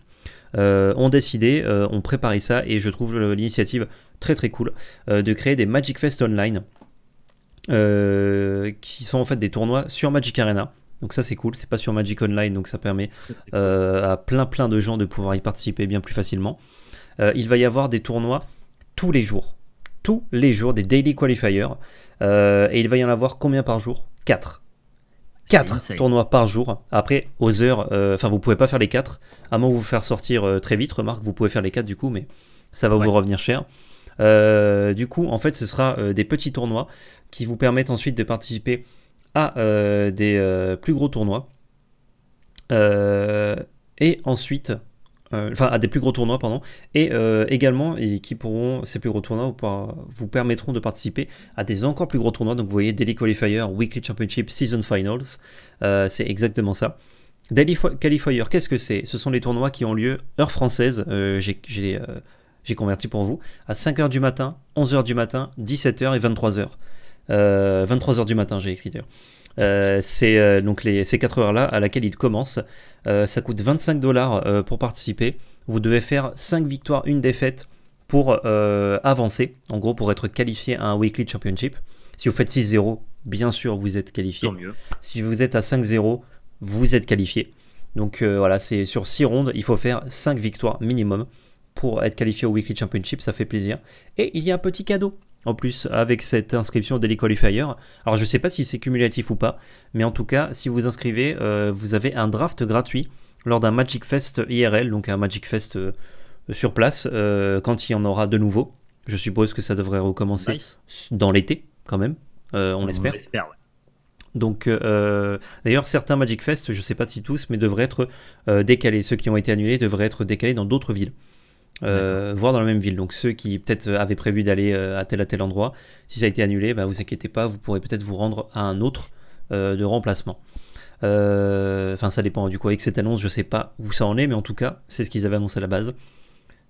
euh, ont décidé, euh, ont préparé ça, et je trouve l'initiative très très cool, euh, de créer des Magic Fest online, euh, qui sont en fait des tournois sur Magic Arena. Donc ça c'est cool, c'est pas sur Magic Online, donc ça permet euh, à plein plein de gens de pouvoir y participer bien plus facilement. Euh, il va y avoir des tournois tous les jours, tous les jours, des Daily Qualifier, euh, et il va y en avoir combien par jour? Quatre. Quatre tournois par jour. Après, aux heures, enfin euh, vous pouvez pas faire les quatre, à moins de vous faire sortir euh, très vite, remarque, vous pouvez faire les quatre du coup, mais ça va ouais. vous revenir cher. Euh, du coup, en fait, ce sera euh, des petits tournois qui vous permettent ensuite de participer à euh, des euh, plus gros tournois, euh, et ensuite, euh, enfin à des plus gros tournois, pardon, et euh, également, et qui pourront, ces plus gros tournois vous, vous permettront de participer à des encore plus gros tournois. Donc vous voyez, Daily Qualifier, Weekly Championship, Season Finals, euh, c'est exactement ça. Daily Qualifier, qu'est-ce que c'est? Ce sont les tournois qui ont lieu heure française, euh, j'ai euh, converti pour vous, à cinq heures du matin, onze heures du matin, dix-sept heures et vingt-trois heures. Euh, vingt-trois heures du matin j'ai écrit d'ailleurs, euh, c'est euh, donc les, ces quatre heures là à laquelle il commence, euh, ça coûte vingt-cinq dollars euh, pour participer. Vous devez faire cinq victoires, une défaite pour euh, avancer, en gros pour être qualifié à un Weekly Championship. Si vous faites six zéro, bien sûr vous êtes qualifié, mieux. Si vous êtes à cinq zéro, vous êtes qualifié. Donc euh, voilà, c'est sur six rondes, il faut faire cinq victoires minimum pour être qualifié au Weekly Championship, ça fait plaisir. Et il y a un petit cadeau en plus, avec cette inscription Daily Qualifier. Alors, je ne sais pas si c'est cumulatif ou pas, mais en tout cas, si vous inscrivez, euh, vous avez un draft gratuit lors d'un Magic Fest I R L, donc un Magic Fest euh, sur place, euh, quand il y en aura de nouveau. Je suppose que ça devrait recommencer nice. dans l'été, quand même, euh, on, on l'espère. Ouais. Donc, euh, d'ailleurs, certains Magic Fest, je ne sais pas si tous, mais devraient être euh, décalés. Ceux qui ont été annulés devraient être décalés dans d'autres villes. Euh, voire dans la même ville, donc ceux qui peut-être avaient prévu d'aller euh, à tel à tel endroit, si ça a été annulé, bah, vous inquiétez pas, vous pourrez peut-être vous rendre à un autre euh, de remplacement. Enfin euh, ça dépend du coup, avec cette annonce je sais pas où ça en est, mais en tout cas c'est ce qu'ils avaient annoncé à la base,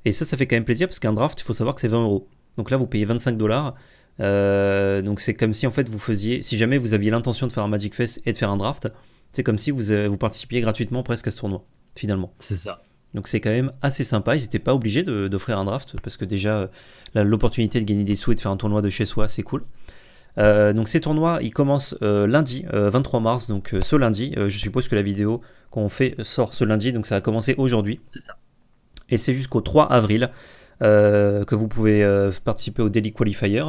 et ça ça fait quand même plaisir, parce qu'un draft il faut savoir que c'est vingt euros, donc là vous payez vingt-cinq dollars, euh, donc c'est comme si en fait vous faisiez, si jamais vous aviez l'intention de faire un Magic Fest et de faire un draft, c'est comme si vous, euh, vous participiez gratuitement presque à ce tournoi finalement. C'est ça. Donc c'est quand même assez sympa, ils n'étaient pas obligés d'offrir un draft, parce que déjà l'opportunité de gagner des sous et de faire un tournoi de chez soi, c'est cool. Euh, donc ces tournois, ils commencent euh, lundi, euh, vingt-trois mars, donc euh, ce lundi, euh, je suppose que la vidéo qu'on fait sort ce lundi, donc ça a commencé aujourd'hui. C'est ça. Et c'est jusqu'au trois avril euh, que vous pouvez euh, participer au Daily Qualifier.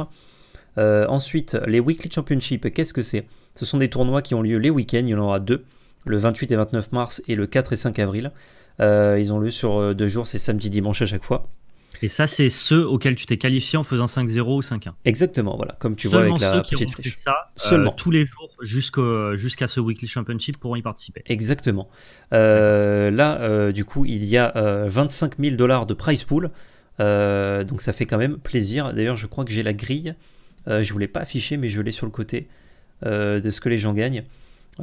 Euh, ensuite, les Weekly Championship, qu'est-ce que c'est? Ce sont des tournois qui ont lieu les week-ends, il y en aura deux, le vingt-huit et vingt-neuf mars et le quatre et cinq avril. Euh, ils ont lieu sur euh, deux jours, c'est samedi, dimanche à chaque fois. Et ça, c'est ceux auxquels tu t'es qualifié en faisant cinq zéro ou cinq un. Exactement, voilà, comme tu Seulement vois avec la ceux petite qui ont fait ça, Seulement. Euh, tous les jours jusqu'à jusqu'à ce Weekly Championship pourront y participer. Exactement. Euh, là, euh, du coup, il y a euh, vingt-cinq mille dollars de prize pool, euh, donc ça fait quand même plaisir. D'ailleurs, je crois que j'ai la grille, euh, je ne voulais pas afficher, mais je l'ai sur le côté euh, de ce que les gens gagnent.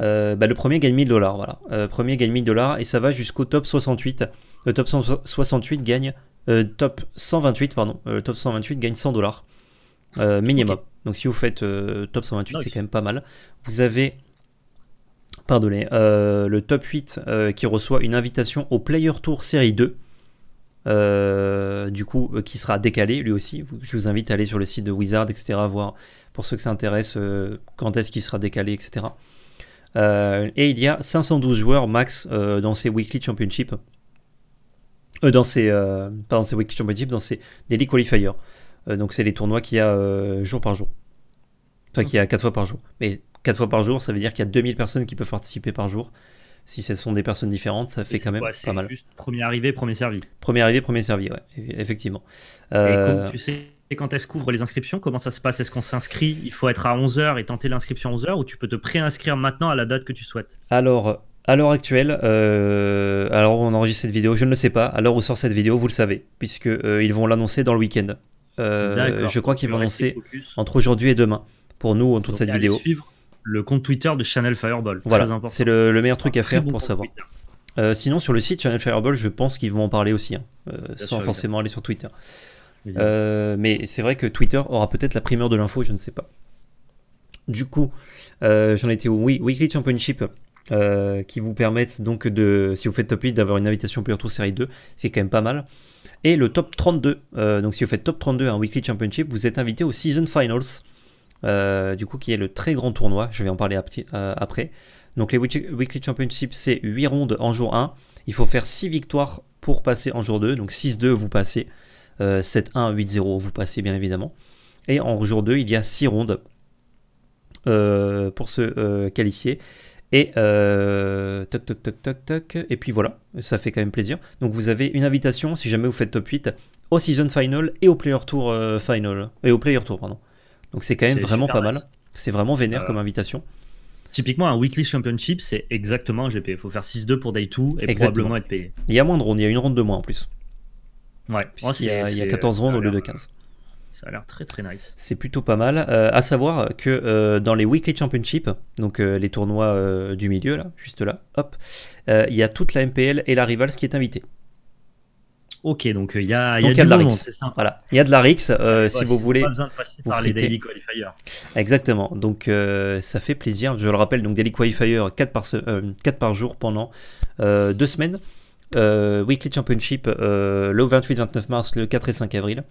Euh, bah le premier gagne mille dollars, voilà. Euh, premier gagne mille dollars et ça va jusqu'au top soixante-huit. Le top soixante-huit gagne, euh, top cent vingt-huit pardon. Le top cent vingt-huit gagne cent dollars euh, minimum. Okay. Donc si vous faites euh, top cent vingt-huit, okay, c'est quand même pas mal. Vous avez, pardonnez, euh, le top huit euh, qui reçoit une invitation au Player Tour série deux. Euh, du coup, euh, qui sera décalé lui aussi. Je vous invite à aller sur le site de Wizard, et cetera. Voir pour ceux que ça intéresse euh, quand est-ce qu'il sera décalé, et cetera. Euh, et il y a cinq cent douze joueurs max euh, dans ces Weekly Championships, euh, dans ces, euh, pas dans ces Weekly Championships, dans ces Daily Qualifier. Euh, donc c'est les tournois qu'il y a euh, jour par jour, enfin qu'il y a quatre fois par jour. Mais quatre fois par jour, ça veut dire qu'il y a deux mille personnes qui peuvent participer par jour. Si ce sont des personnes différentes, ça fait quand même ouais, pas mal. C'est juste premier arrivé, premier servi. Premier arrivé, premier servi, ouais, effectivement. Euh... Et comme tu sais, et quand est-ce qu'ouvrent les inscriptions? Comment ça se passe? Est-ce qu'on s'inscrit? Il faut être à onze heures et tenter l'inscription à onze heures, ou tu peux te préinscrire maintenant à la date que tu souhaites? Alors, à l'heure actuelle, euh, alors on enregistre cette vidéo, je ne le sais pas. À l'heure où sort cette vidéo, vous le savez, puisque euh, ils vont l'annoncer dans le week-end. Euh, je crois qu'ils vont l'annoncer entre aujourd'hui et demain, pour nous, en toute cette vidéo. Suivre le compte Twitter de Channel Fireball. Voilà, c'est le, le meilleur truc à faire pour savoir. Euh, sinon, sur le site Channel Fireball, je pense qu'ils vont en parler aussi, hein, euh, sans sûr, forcément bien. aller sur Twitter. Euh, mais c'est vrai que Twitter aura peut-être la primeur de l'info, je ne sais pas. Du coup, euh, j'en étais au oui, Weekly Championship euh, qui vous permettent donc de, si vous faites top huit, d'avoir une invitation Player Tour série deux, ce qui est quand même pas mal. Et le top trente-deux, euh, donc si vous faites top trente-deux à un Weekly Championship, vous êtes invité au Season Finals, euh, du coup qui est le très grand tournoi, je vais en parler euh, après. Donc les Weekly Championship, c'est huit rondes en jour un, il faut faire six victoires pour passer en jour deux, donc six deux vous passez, euh, sept un, huit zéro vous passez bien évidemment. Et en jour deux, il y a six rondes euh, pour se euh, qualifier. Et euh, toc toc toc toc toc, et puis voilà, ça fait quand même plaisir. Donc vous avez une invitation, si jamais vous faites top huit, au Season Final et au Player Tour euh, Final, et au Player Tour, pardon. Donc c'est quand même vraiment pas mal, c'est vraiment vénère euh, comme invitation. Typiquement un Weekly Championship, c'est exactement un G P, il faut faire six deux pour Day deux et exactement. Probablement être payé. Il y a moins de rondes, il y a une ronde de moins en plus. Ouais. Puisqu'il y a, il y a quatorze rondes au lieu de quinze. Ça a l'air très très nice. C'est plutôt pas mal. Euh, à savoir que euh, dans les Weekly Championship, donc euh, les tournois euh, du milieu, là, juste là, hop, euh, il y a toute la M P L et la Rivals qui est invitée. Ok, donc il y a de la Rix. Voilà, il y a de la Rix euh, ouais, si ouais, vous voulez. Pas besoin de passer par les Daily Qualifier. Exactement, donc euh, ça fait plaisir. Je le rappelle, donc Daily Qualifier quatre par, ce, euh, quatre par jour pendant euh, deux semaines. Euh, Weekly Championship euh, le vingt-huit vingt-neuf mars, le quatre et cinq avril.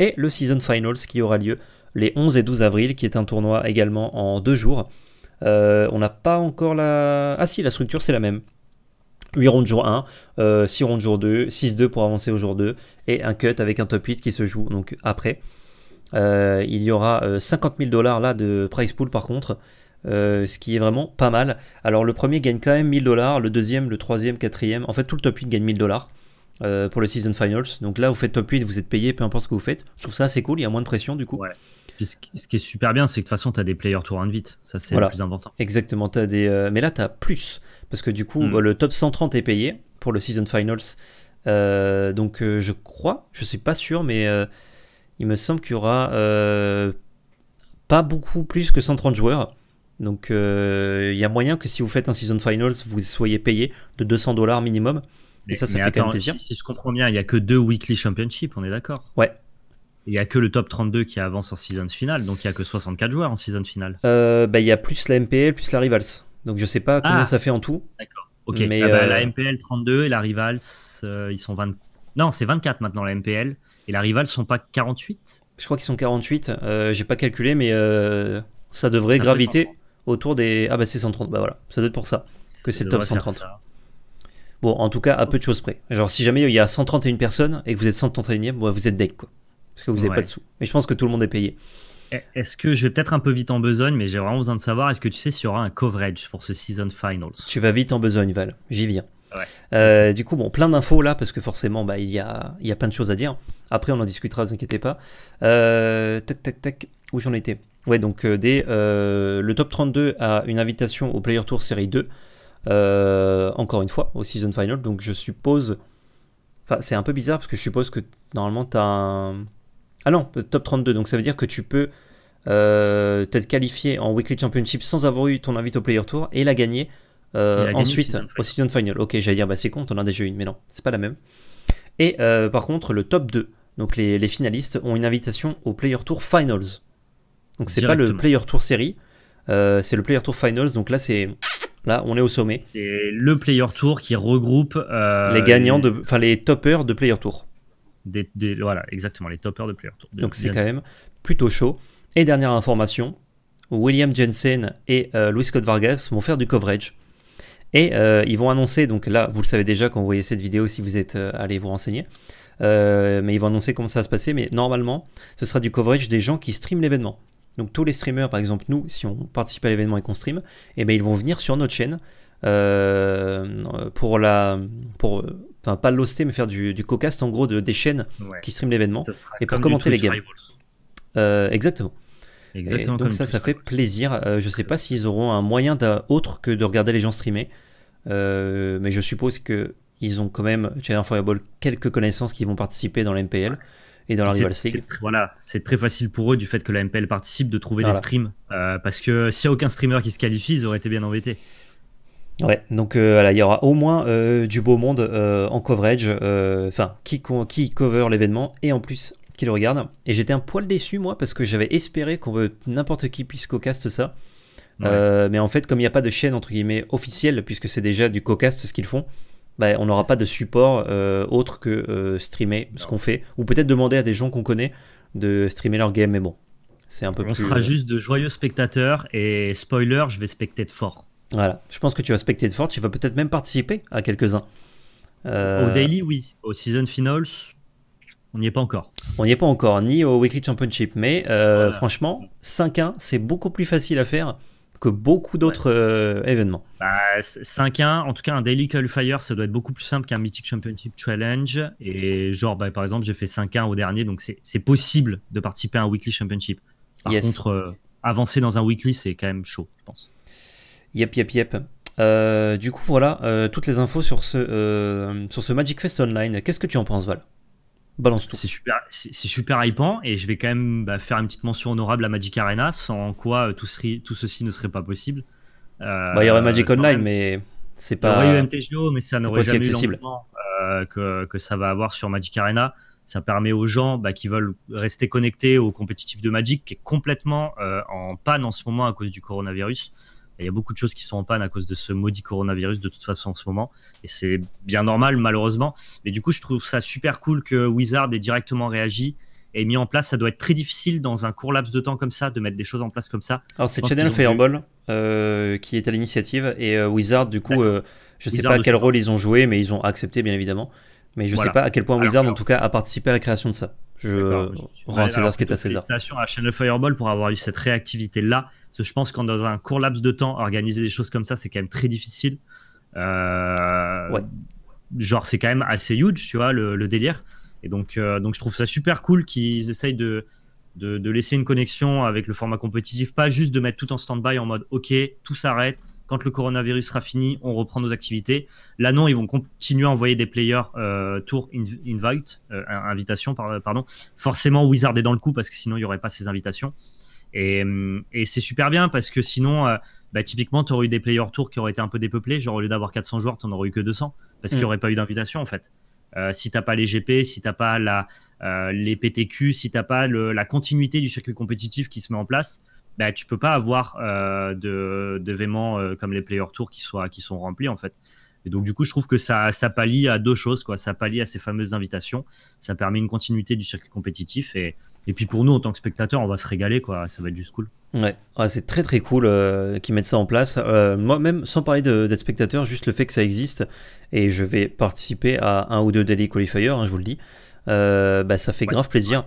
Et le Season Finals qui aura lieu les onze et douze avril, qui est un tournoi également en deux jours. Euh, on n'a pas encore la... Ah si, la structure c'est la même. huit rondes jour un, euh, six rondes jour deux, six deux pour avancer au jour deux, et un cut avec un top huit qui se joue donc après. Euh, il y aura euh, cinquante mille dollars là de prize pool par contre, euh, ce qui est vraiment pas mal. Alors le premier gagne quand même mille dollars, le deuxième, le troisième, quatrième, en fait tout le top huit gagne mille dollars. Euh, pour le Season Finals, donc là vous faites top huit, vous êtes payé peu importe ce que vous faites, je trouve ça assez cool, il y a moins de pression du coup. Ouais. Puis ce qui est super bien, c'est que de toute façon tu as des Player Tour invite, ça c'est voilà. Le plus important. Exactement, t'as des, euh... mais là tu as plus, parce que du coup mm. le top cent trente est payé pour le Season Finals, euh, donc euh, je crois, je suis pas sûr, mais euh, il me semble qu'il y aura euh, pas beaucoup plus que cent trente joueurs, donc il euh, y a moyen que si vous faites un Season Finals, vous soyez payé de deux cents dollars minimum. Et ça, ça mais fait attends, quand même plaisir. Si, si je comprends bien, il n'y a que deux Weekly Championships, on est d'accord? Ouais. Il n'y a que le top trente-deux qui avance en Season Finale, donc il n'y a que soixante-quatre joueurs en Season Finale. Euh, bah, il y a plus la M P L, plus la Rivals. Donc je ne sais pas combien ah, ça fait en tout. D'accord. Ok. Mais ah bah, euh... la M P L trente-deux et la Rivals, euh, ils sont vingt. Non, c'est vingt-quatre maintenant la M P L. Et la Rivals ne sont pas quarante-huit? Je crois qu'ils sont quarante-huit. Euh, je n'ai pas calculé, mais euh, ça devrait ça graviter autour des. Ah bah c'est cent trente. Bah voilà. Ça doit être pour ça que c'est le top cent trente. Bon, en tout cas, à peu de choses près. Genre, si jamais il y a cent trente et une personnes et que vous êtes cent trente et unième, bon, vous êtes deck, quoi. Parce que vous n'avez ouais. pas de sous. Mais je pense que tout le monde est payé. Est-ce que je vais peut-être un peu vite en besogne, mais j'ai vraiment besoin de savoir, est-ce que tu sais s'il y aura un coverage pour ce Season Finals? Tu vas vite en besogne, Val. J'y viens. Ouais. Euh, du coup, bon, plein d'infos là, parce que forcément, bah, il y a, il y a plein de choses à dire. Après, on en discutera, ne vous inquiétez pas. Euh, tac, tac, tac. Où j'en étais? Ouais, donc, euh, des, euh, le top trente-deux a une invitation au Player Tour Série deux. Euh, encore une fois au Season Final, donc je suppose, enfin c'est un peu bizarre parce que je suppose que normalement t'as un, ah non, top trente-deux, donc ça veut dire que tu peux euh, t'être qualifié en Weekly Championship sans avoir eu ton invite au Player Tour et la gagner euh, la ensuite gagner au, season au Season Final. Ok, j'allais dire bah c'est con, t'en as déjà une, mais non, c'est pas la même. Et euh, par contre le top deux, donc les, les finalistes ont une invitation au Player Tour Finals, donc c'est pas le Player Tour série, euh, c'est le Player Tour Finals, donc là c'est là, on est au sommet. C'est le Player Tour qui regroupe euh, les gagnants, de, enfin les toppers de Player Tour. Des, des, voilà, exactement, les toppers de Player Tour. Des, donc c'est quand même plutôt chaud. Et dernière information, William Jensen et euh, Luis Scott Vargas vont faire du coverage. Et euh, ils vont annoncer, donc là, vous le savez déjà quand vous voyez cette vidéo si vous êtes euh, allé vous renseigner, euh, mais ils vont annoncer comment ça va se passer. Mais normalement, ce sera du coverage des gens qui streament l'événement. Donc tous les streamers, par exemple nous, si on participe à l'événement et qu'on stream, eh ben, ils vont venir sur notre chaîne euh, pour la... Pour, enfin pas l'hoster, mais faire du, du co-cast en gros de, des chaînes ouais. qui streament l'événement et pour commenter les games. Euh, exactement. exactement donc ça, ça fait plaisir. Euh, je ne sais pas s'ils auront un moyen autre que de regarder les gens streamer, euh, mais je suppose qu'ils ont quand même, Channel Fireball, quelques connaissances qui vont participer dans l'M P L. Ouais. Et dans la Rival League. Voilà, c'est très facile pour eux du fait que la M P L participe de trouver voilà. des streams. Euh, parce que s'il n'y a aucun streamer qui se qualifie, ils auraient été bien embêtés. Ouais, donc euh, voilà, il y aura au moins euh, du beau monde euh, en coverage, enfin, euh, qui, qui cover l'événement et en plus qui le regarde. Et j'étais un poil déçu, moi, parce que j'avais espéré qu'on veut n'importe qui puisse co-cast ça. Ouais. Euh, mais en fait, comme il n'y a pas de chaîne entre guillemets officielle, puisque c'est déjà du co-cast ce qu'ils font, bah, on n'aura pas de support euh, autre que euh, streamer non. ce qu'on fait, ou peut-être demander à des gens qu'on connaît de streamer leur game. Mais bon, c'est un peu on plus. On sera juste de joyeux spectateurs et spoiler, je vais specter de fort. Voilà, je pense que tu vas specter de fort, tu vas peut-être même participer à quelques-uns. Euh... Au daily, oui. Au season finals, on n'y est pas encore. On n'y est pas encore, ni au weekly championship. Mais euh, voilà. franchement, cinq un, c'est beaucoup plus facile à faire que beaucoup d'autres ouais. euh, événements. Bah, cinq un, en tout cas un daily qualifier, ça doit être beaucoup plus simple qu'un mythic championship challenge. Et genre, bah, par exemple, j'ai fait cinq un au dernier, donc c'est possible de participer à un weekly championship. Par yes. contre, euh, avancer dans un weekly, c'est quand même chaud, je pense. Yep, yep, yep. Euh, du coup, voilà, euh, toutes les infos sur ce, euh, sur ce Magic Fest Online. Qu'est-ce que tu en penses, Val? Balance tout. C'est super, super hypant, et je vais quand même bah, faire une petite mention honorable à Magic Arena, sans quoi euh, tout, serait, tout ceci ne serait pas possible. Euh, bah, il y aurait Magic euh, Online, même, mais c'est pas... Il y aurait eu M T G O, mais ça n'aurait jamais accessible. eu l'engouement euh, que, que ça va avoir sur Magic Arena. Ça permet aux gens bah, qui veulent rester connectés au compétitif de Magic, qui est complètement euh, en panne en ce moment à cause du coronavirus. Il y a beaucoup de choses qui sont en panne à cause de ce maudit coronavirus de toute façon en ce moment. Et c'est bien normal, malheureusement. Mais du coup, je trouve ça super cool que Wizard ait directement réagi et mis en place. Ça doit être très difficile dans un court laps de temps comme ça, de mettre des choses en place comme ça. Alors, c'est Channel Fireball euh, qui est à l'initiative. Et euh, Wizard, du coup, euh, je ne sais pas à quel rôle ils ont joué, mais ils ont accepté, bien évidemment. Mais je ne voilà. sais pas à quel point Wizard, alors, en tout cas, a participé à la création de ça. Je rends à César ce qui est à César. Félicitations à Channel Fireball pour avoir eu cette réactivité-là. Parce que je pense qu'en dans un court laps de temps, organiser des choses comme ça, c'est quand même très difficile. Euh, ouais. Genre, c'est quand même assez huge, tu vois, le, le délire. Et donc, euh, donc, je trouve ça super cool qu'ils essayent de, de, de laisser une connexion avec le format compétitif, pas juste de mettre tout en stand-by en mode « Ok, tout s'arrête. Quand le coronavirus sera fini, on reprend nos activités. » Là, non, ils vont continuer à envoyer des players euh, tour in invite, euh, invitation, par pardon. Forcément, Wizard est dans le coup parce que sinon, il n'y aurait pas ces invitations. Et, et c'est super bien parce que sinon, euh, bah, typiquement, tu aurais eu des player tours qui auraient été un peu dépeuplés. Genre, au lieu d'avoir quatre cents joueurs, tu n'en aurais eu que deux cents parce mmh. qu'il n'y aurait pas eu d'invitation en fait. Euh, si tu n'as pas les G P, si tu n'as pas la, euh, les P T Q, si tu n'as pas le, la continuité du circuit compétitif qui se met en place, bah, tu ne peux pas avoir euh, d'événements euh, comme les player tours qui, soient, qui sont remplis en fait. Et donc, du coup, je trouve que ça, ça pallie à deux choses, quoi. Ça pallie à ces fameuses invitations. Ça permet une continuité du circuit compétitif. Et, et puis, pour nous, en tant que spectateurs, on va se régaler, quoi. Ça va être juste cool. Ouais, ouais c'est très, très cool euh, qu'ils mettent ça en place. Euh, Moi-même, sans parler d'être spectateur, juste le fait que ça existe, et je vais participer à un ou deux Daily Qualifier, hein, je vous le dis, euh, bah, ça fait ouais. grave plaisir.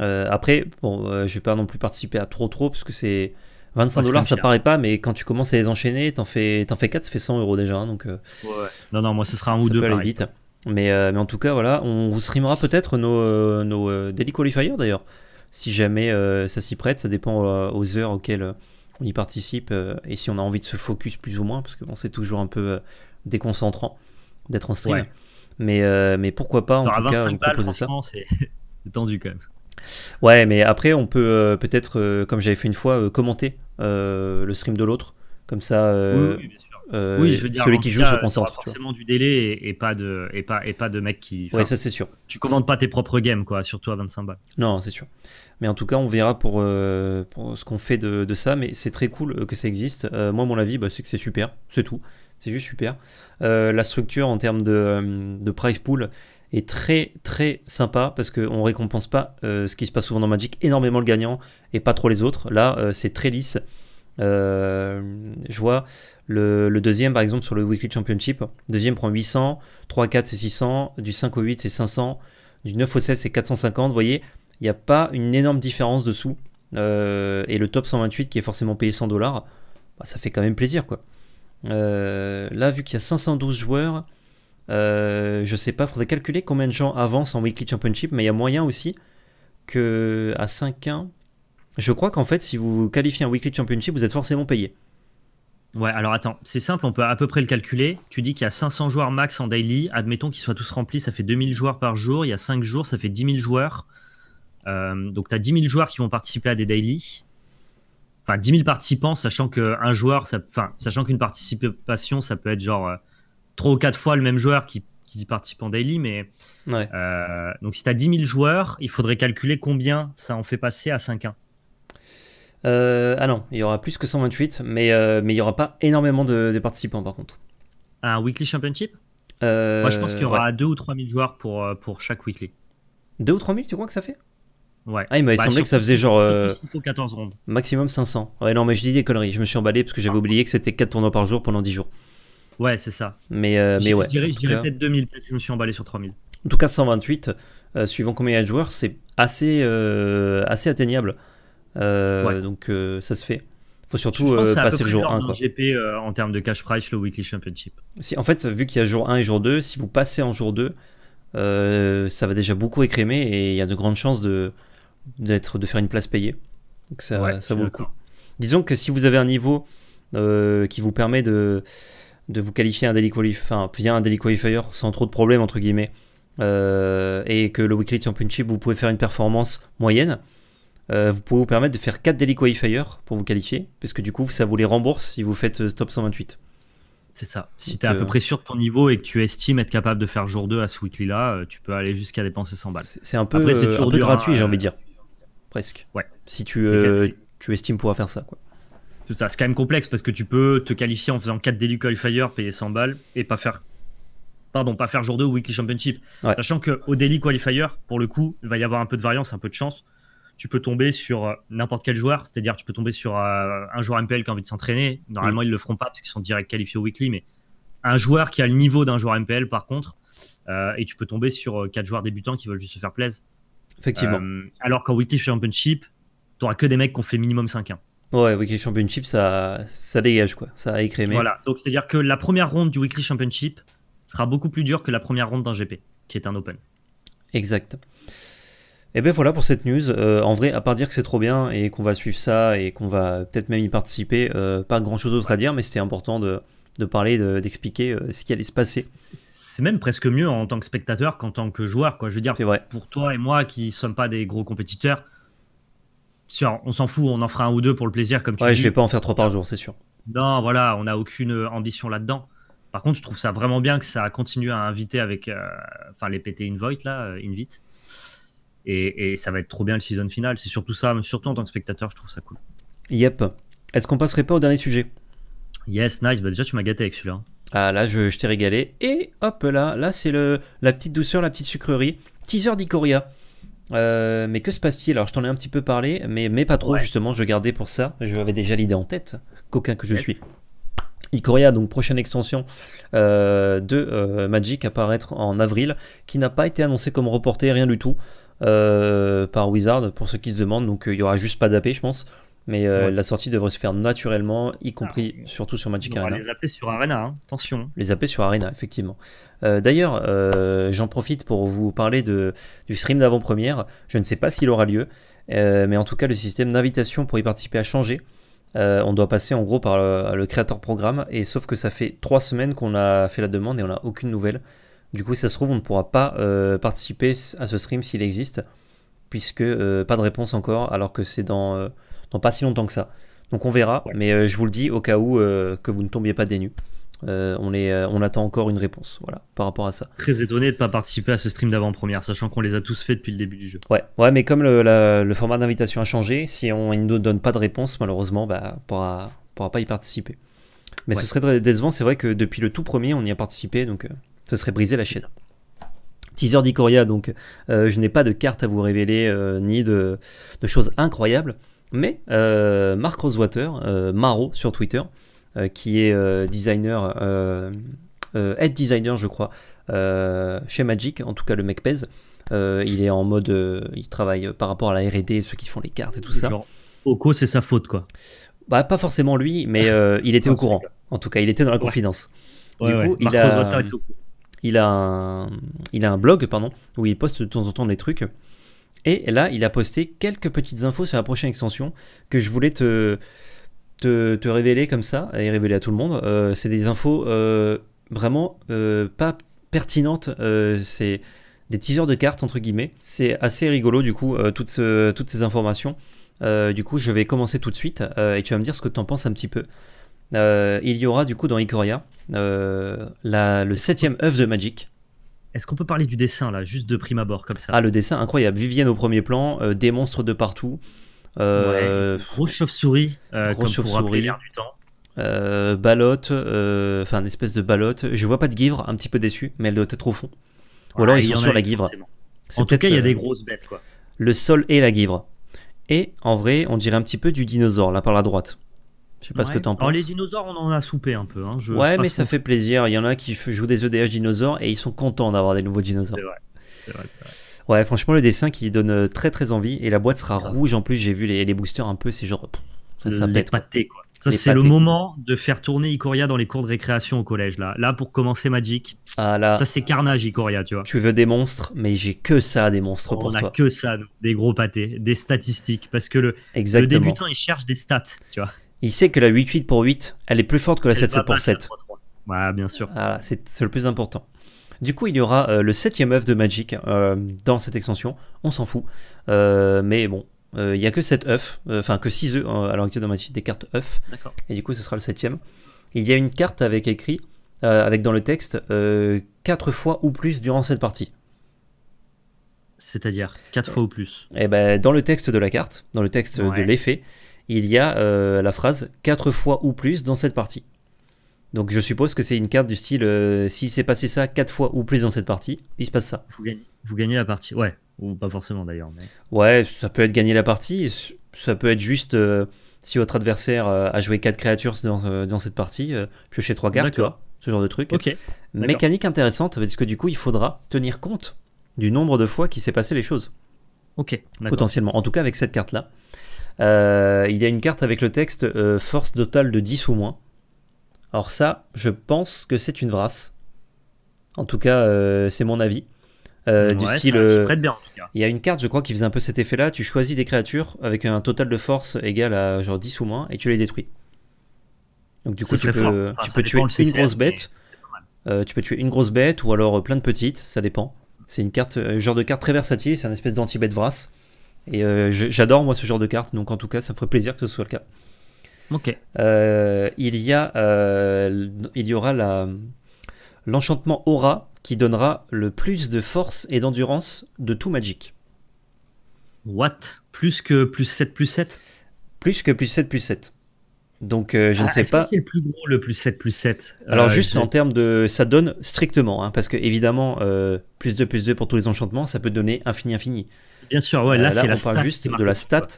Euh, après, bon, euh, je vais pas non plus participer à trop, trop, parce que c'est... vingt-cinq dollars, ça paraît pas, mais quand tu commences à les enchaîner, t'en fais, t'en fais quatre, ça fait cent euros déjà. Hein, donc, euh, ouais. Non, non, moi ce sera un ça, ou ça deux. Peut aller vite. Mais, euh, mais en tout cas, voilà, on vous streamera peut-être nos, nos uh, Daily Qualifier d'ailleurs, si jamais euh, ça s'y prête. Ça dépend euh, aux heures auxquelles euh, on y participe euh, et si on a envie de se focus plus ou moins, parce que bon, c'est toujours un peu euh, déconcentrant d'être en stream. Ouais. Mais, euh, mais pourquoi pas, en Alors, tout cas, vous proposer ça. C'est tendu quand même. Ouais, mais après on peut euh, peut-être, euh, comme j'avais fait une fois, euh, commenter euh, le stream de l'autre, comme ça, euh, oui, oui, bien sûr. Euh, oui, je veux dire, celui qui joue cas, se concentre. Forcément du délai et, et pas de et pas et pas de mec qui. Ouais, ça c'est sûr. Tu commandes pas tes propres games, quoi, surtout à vingt-cinq balles. Non, c'est sûr. Mais en tout cas, on verra pour, euh, pour ce qu'on fait de, de ça, mais c'est très cool que ça existe. Euh, moi, mon avis, bah, c'est que c'est super, c'est tout, c'est juste super. Euh, la structure en termes de, de price pool est très très sympa parce qu'on récompense pas euh, ce qui se passe souvent dans Magic, énormément le gagnant et pas trop les autres. Là euh, c'est très lisse. Euh, je vois le, le deuxième par exemple sur le Weekly Championship, deuxième prend huit cents, trois à quatre c'est six cents, du cinq au huit c'est cinq cents, du neuf au seize c'est quatre cent cinquante. Vous voyez, il n'y a pas une énorme différence dessous. Euh, et le top cent vingt-huit qui est forcément payé cent dollars, bah, ça fait quand même plaisir, quoi. Euh, là, vu qu'il y a cinq cent douze joueurs, Euh, je sais pas, faudrait calculer combien de gens avancent en Weekly Championship, mais il y a moyen aussi que à cinq un, je crois qu'en fait si vous qualifiez un Weekly Championship vous êtes forcément payé. Ouais, alors attends, c'est simple, on peut à peu près le calculer. Tu dis qu'il y a cinq cents joueurs max en daily, admettons qu'ils soient tous remplis, ça fait deux mille joueurs par jour, il y a cinq jours ça fait dix mille joueurs, euh, donc tu as dix mille joueurs qui vont participer à des daily, enfin dix mille participants, sachant qu'un joueur ça, enfin, sachant qu'une participation ça peut être genre euh, trois ou quatre fois le même joueur qui, qui participe en daily, mais ouais. euh, donc si tu as dix mille joueurs, il faudrait calculer combien ça en fait passer à cinq un. Euh, ah non, il y aura plus que cent vingt-huit, mais, euh, mais il n'y aura pas énormément de, de participants par contre. Un Weekly Championship euh, Moi je pense qu'il y aura ouais. deux ou trois mille joueurs pour, pour chaque Weekly. deux ou trois mille, tu crois que ça fait? Ouais. Ah, il m'avait bah, semblé que ça faisait genre. Euh, il faut quatorze rondes. Maximum cinq cents. Ouais, non, mais je dis des conneries, je me suis emballé parce que j'avais ah. oublié que c'était quatre tournois par jour pendant dix jours. Ouais, c'est ça. Mais, euh, mais ouais. Je dirais, dirais peut-être deux mille, peut-être je me suis emballé sur trois mille. En tout cas, cent vingt-huit, euh, suivant combien il y a de joueurs, c'est assez, euh, assez atteignable. Euh, ouais. Donc euh, ça se fait. Faut surtout euh, passer le jour un. Quoi. G P, euh, en termes de cash price, le Weekly Championship. Si, en fait, vu qu'il y a jour un et jour deux, si vous passez en jour deux, euh, ça va déjà beaucoup écrémer et il y a de grandes chances de, d'être, de faire une place payée. Donc ça, ouais, ça vaut le coup. Disons que si vous avez un niveau euh, qui vous permet de, de vous qualifier un Daily Qualifier, enfin, via un Daily Qualifier sans trop de problèmes, entre guillemets, euh, et que le Weekly Championship, vous pouvez faire une performance moyenne. Euh, vous pouvez vous permettre de faire quatre Daily Qualifier pour vous qualifier, parce que du coup ça vous les rembourse si vous faites euh, top cent vingt-huit. C'est ça, si tu es euh... à peu près sûr de ton niveau et que tu estimes être capable de faire jour deux à ce weekly là, euh, tu peux aller jusqu'à dépenser cent balles. C'est un peu, Après, euh, toujours un peu gratuit, euh... j'ai envie de dire, presque, ouais. si tu, euh, est... tu estimes pouvoir faire ça. C'est ça, c'est quand même complexe parce que tu peux te qualifier en faisant quatre Daily Qualifier, payer cent balles et pas faire... Pardon, pas faire jour deux au Weekly Championship, ouais. Sachant qu'au Daily Qualifier, pour le coup, il va y avoir un peu de variance, un peu de chance. Tu peux tomber sur n'importe quel joueur, c'est-à-dire tu peux tomber sur euh, un joueur M P L qui a envie de s'entraîner. Normalement, mmh. ils ne le feront pas parce qu'ils sont direct qualifiés au weekly, mais un joueur qui a le niveau d'un joueur M P L, par contre, euh, et tu peux tomber sur euh, quatre joueurs débutants qui veulent juste se faire plaisir. Effectivement. Euh, alors qu'en Weekly Championship, tu n'auras que des mecs qui ont fait minimum cinq un. Ouais, Weekly Championship, ça, ça dégage, quoi. Ça a écrémé. Voilà, donc c'est-à-dire que la première ronde du Weekly Championship sera beaucoup plus dure que la première ronde d'un G P, qui est un open. Exact. Et bien voilà pour cette news, euh, en vrai à part dire que c'est trop bien et qu'on va suivre ça et qu'on va peut-être même y participer, euh, pas grand chose d'autre à dire, mais c'était important de, de parler, d'expliquer de, euh, ce qui allait se passer. C'est même presque mieux en tant que spectateur qu'en tant que joueur, quoi. Je veux dire, vrai. Pour toi et moi qui ne sommes pas des gros compétiteurs, sûr, on s'en fout, on en fera un ou deux pour le plaisir comme tu ouais, dis. Je vais pas en faire trois par jour, c'est sûr. Non voilà, on n'a aucune ambition là-dedans. Par contre je trouve ça vraiment bien que ça continue à inviter avec euh, enfin les P T Invite là, euh, Invite. Et, et ça va être trop bien le season final, c'est surtout ça, surtout en tant que spectateur, je trouve ça cool. Yep. Est-ce qu'on passerait pas au dernier sujet? Yes, nice. Bah déjà tu m'as gâté avec celui-là. Ah là, je, je t'ai régalé. Et hop là, là c'est le la petite douceur, la petite sucrerie. Teaser d'Ikoria. Euh, mais que se passe-t-il? Alors je t'en ai un petit peu parlé, mais, mais pas trop ouais. justement, je gardais pour ça. Je l'avais déjà l'idée en tête, coquin que je yes. suis. Ikoria, donc prochaine extension euh, de euh, Magic à paraître en avril, qui n'a pas été annoncée comme reportée, rien du tout. Euh, par Wizard pour ceux qui se demandent, donc il euh, n'y aura juste pas d'A P je pense, mais euh, ouais. la sortie devrait se faire naturellement, y compris ah, surtout sur Magic Arena. Les A P sur Arena, hein. Attention. Les A P sur Arena, effectivement. Euh, D'ailleurs, euh, j'en profite pour vous parler de, du stream d'avant-première. Je ne sais pas s'il aura lieu, euh, mais en tout cas le système d'invitation pour y participer a changé. Euh, on doit passer en gros par le, le créateur programme, et sauf que ça fait trois semaines qu'on a fait la demande et on n'a aucune nouvelle. Du coup, si ça se trouve, on ne pourra pas euh, participer à ce stream s'il existe, puisque euh, pas de réponse encore, alors que c'est dans, euh, dans pas si longtemps que ça. Donc on verra, ouais. mais euh, je vous le dis au cas où euh, que vous ne tombiez pas des nues. Euh, on, est, euh, on attend encore une réponse, voilà, par rapport à ça. Très étonné de ne pas participer à ce stream d'avant-première, sachant qu'on les a tous fait depuis le début du jeu. Ouais, ouais mais comme le, la, le format d'invitation a changé, si on ne nous donne pas de réponse, malheureusement, bah, on pourra, ne pourra pas y participer. Mais ouais. ce serait très décevant, c'est vrai que depuis le tout premier, on y a participé, donc... Euh... Ce serait briser la chaîne. Teaser d'Ikoria, donc euh, je n'ai pas de carte à vous révéler, euh, ni de, de choses incroyables, mais euh, Mark Rosewater, euh, Maro sur Twitter, euh, qui est euh, designer, euh, euh, head designer je crois, euh, chez Magic, en tout cas le mec pèse, euh, il est en mode, euh, il travaille par rapport à la R et D, ceux qui font les cartes et tout ça. Genre, Oko c'est sa faute quoi. Bah pas forcément lui, mais euh, il était au courant, en tout cas il était dans la confidence. Ouais. Du ouais, coup ouais. il Mark Rosewater est au courant. Il a, un, il a un blog pardon, où il poste de temps en temps des trucs. Et là, il a posté quelques petites infos sur la prochaine extension que je voulais te, te, te révéler comme ça, et révéler à tout le monde. Euh, c'est des infos euh, vraiment euh, pas pertinentes. Euh, c'est des teasers de cartes, entre guillemets. C'est assez rigolo, du coup, euh, toutes, ce, toutes ces informations. Euh, du coup, je vais commencer tout de suite, euh, et tu vas me dire ce que tu en penses un petit peu. Euh, il y aura du coup dans Ikoria euh, la, le septième œuvre de Magic. Est-ce qu'on peut parler du dessin là, juste de prime abord comme ça? Ah, le dessin incroyable, Vivienne au premier plan, euh, des monstres de partout, Euh, ouais, grosse chauve-souris, euh, grosse chauve-souris, l'air du temps. Euh, balotte, enfin euh, une espèce de balotte. Je vois pas de guivre, un petit peu déçu, mais elle doit être au fond. Ou alors ouais, ils sont sur la guivre. En tout cas, il y a des grosses bêtes, quoi. Le sol et la guivre. Et en vrai, on dirait un petit peu du dinosaure, là par la droite. Je sais pas ouais. ce que t'en penses. Alors, les dinosaures, on en a soupé un peu. Hein. Je, ouais, je mais ça fait plaisir. Il y en a qui jouent des E D H dinosaures et ils sont contents d'avoir des nouveaux dinosaures. C'est vrai. C'est vrai, c'est vrai. Ouais, franchement, le dessin qui donne très très envie. Et la boîte sera ouais. rouge en plus. J'ai vu les, les boosters un peu. C'est genre. Pff, ça, ça pète. Pâté, quoi. Ça, c'est le moment de faire tourner Ikoria dans les cours de récréation au collège. Là, là pour commencer Magic, ah, là, ça c'est carnage Ikoria, tu vois. Tu veux des monstres, mais j'ai que ça, des monstres pour toi. On a que ça, des gros pâtés, des statistiques. Parce que le, le débutant, il cherche des stats, tu vois. Il sait que la huit huit pour huit, elle est plus forte que la sept sept pour sept. Ouais, bien sûr. Ah, c'est le plus important. Du coup, il y aura euh, le septième œuf de Magic euh, dans cette extension. On s'en fout. Euh, mais bon. Il euh, n'y a que sept œufs, enfin euh, que six œufs euh, alors qu'il y a dans Magic des cartes œufs, et du coup ce sera le septième. Il y a une carte avec écrit, euh, avec dans le texte, euh, quatre fois ou plus durant cette partie. C'est-à-dire quatre euh, fois ou plus. Et ben, dans le texte de la carte, dans le texte ouais. de l'effet, il y a euh, la phrase quatre fois ou plus dans cette partie. Donc je suppose que c'est une carte du style euh, s'il s'est passé ça quatre fois ou plus dans cette partie, il se passe ça. Vous gagnez, vous gagnez la partie, ouais. Ou pas forcément d'ailleurs. Mais... Ouais, ça peut être gagner la partie, ça peut être juste euh, si votre adversaire euh, a joué quatre créatures dans, euh, dans cette partie, euh, piocher trois cartes, tu vois, ce genre de truc. Okay. Mécanique intéressante, parce que du coup, il faudra tenir compte du nombre de fois qu'il s'est passé les choses. Ok. Potentiellement, en tout cas avec cette carte-là. Euh, il y a une carte avec le texte euh, force totale de dix ou moins. Alors ça, je pense que c'est une vrasse. En tout cas, euh, c'est mon avis. Euh, ouais, du style, euh, bien, en tout cas. Il y a une carte, je crois, qui faisait un peu cet effet-là. Tu choisis des créatures avec un total de force égal à genre dix ou moins et tu les détruis. Donc du coup, tu peux, enfin, tu peux tuer une grosse bête. Euh, tu peux tuer une grosse bête ou alors plein de petites, ça dépend. C'est une carte, euh, genre de carte très versatile. C'est un espèce d'anti-bête vrasse. Et euh, j'adore moi ce genre de carte. Donc en tout cas, ça me ferait plaisir que ce soit le cas. Ok. Euh, il y a, euh, il y aura la l'enchantement aura. Qui donnera le plus de force et d'endurance de tout Magic. What? Plus que plus sept plus sept? Plus que plus sept plus sept. Donc euh, je ah, ne sais pas. C'est le plus gros le plus sept plus sept. Alors euh, juste en termes de. Ça donne strictement, hein, parce que évidemment, euh, plus deux plus deux pour tous les enchantements, ça peut donner infini infini. Bien sûr, ouais, là, euh, là c'est la stat. On parle juste de la stat.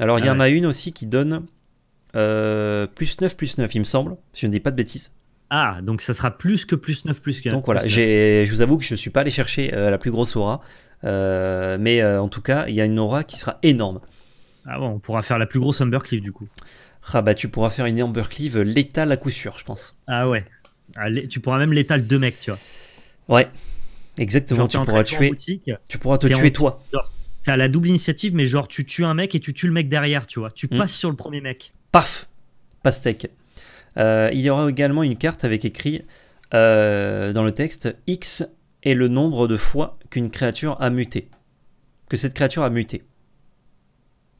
Alors il ah, y en ouais. a une aussi qui donne euh, plus neuf plus neuf, il me semble, si je ne dis pas de bêtises. Ah, donc ça sera plus que plus neuf plus quatre. Donc voilà, je vous avoue que je ne suis pas allé chercher euh, la plus grosse aura. Euh, mais euh, en tout cas, il y a une aura qui sera énorme. Ah bon, on pourra faire la plus grosse Humbercleave du coup. Ah bah tu pourras faire une Humbercleave létale à coup sûr, je pense. Ah ouais. Allez, tu pourras même létale deux mecs, tu vois. Ouais, exactement. Genre, tu, pourras tuer, boutique, tu pourras te tuer en... toi. Tu as la double initiative, mais genre tu tues un mec et tu tues le mec derrière, tu vois. Tu mmh. passes sur le premier mec. Paf, pastèque. Euh, il y aura également une carte avec écrit euh, dans le texte « X est le nombre de fois qu'une créature a muté. » Que cette créature a muté.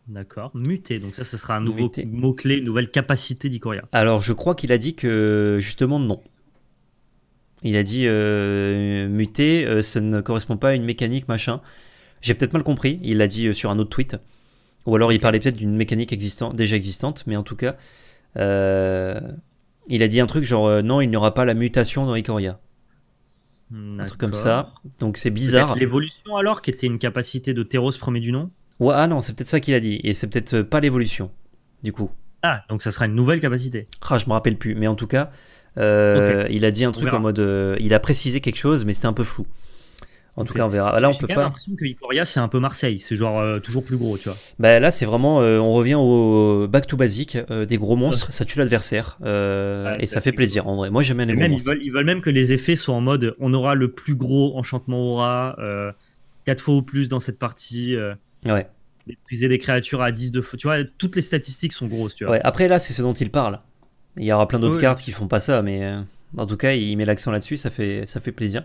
D'accord. Muté. Donc ça, ce sera un nouveau mot-clé, une nouvelle capacité d'Ikoria. Alors, je crois qu'il a dit que, justement, non. Il a dit euh, « Muté, euh, ça ne correspond pas à une mécanique, machin. » J'ai peut-être mal compris. Il l'a dit euh, sur un autre tweet. Ou alors, il parlait peut-être d'une mécanique existant, déjà existante. Mais en tout cas... Euh, il a dit un truc genre euh, non, il n'y aura pas la mutation dans Ikoria. Un truc comme ça. Donc c'est bizarre. L'évolution alors, qui était une capacité de Theros premier du nom. Ouais, ah non, c'est peut-être ça qu'il a dit. Et c'est peut-être pas l'évolution, du coup. Ah, donc ça sera une nouvelle capacité. Ah, je me rappelle plus. Mais en tout cas, euh, okay. il a dit un truc en mode. Euh, il a précisé quelque chose, mais c'était un peu flou. En tout okay. cas, on verra. Là, on peut pas. J'ai l'impression que Ikoria, c'est un peu Marseille. C'est genre euh, toujours plus gros, tu vois. Bah, là, c'est vraiment. Euh, on revient au back to basic. Euh, des gros monstres, ça tue l'adversaire. Euh, ouais, et ça fait plaisir, cool. en vrai. Moi, j'aime bien les gros même, monstres. Ils veulent, ils veulent même que les effets soient en mode on aura le plus gros enchantement aura, euh, quatre fois ou plus dans cette partie. Euh, ouais. Détruisez des créatures à dix de feu. Tu vois, toutes les statistiques sont grosses, tu vois. Ouais, après, là, c'est ce dont il parle. Il y aura plein d'autres ouais. cartes qui font pas ça, mais euh, en tout cas, il met l'accent là-dessus. Ça fait, ça fait plaisir.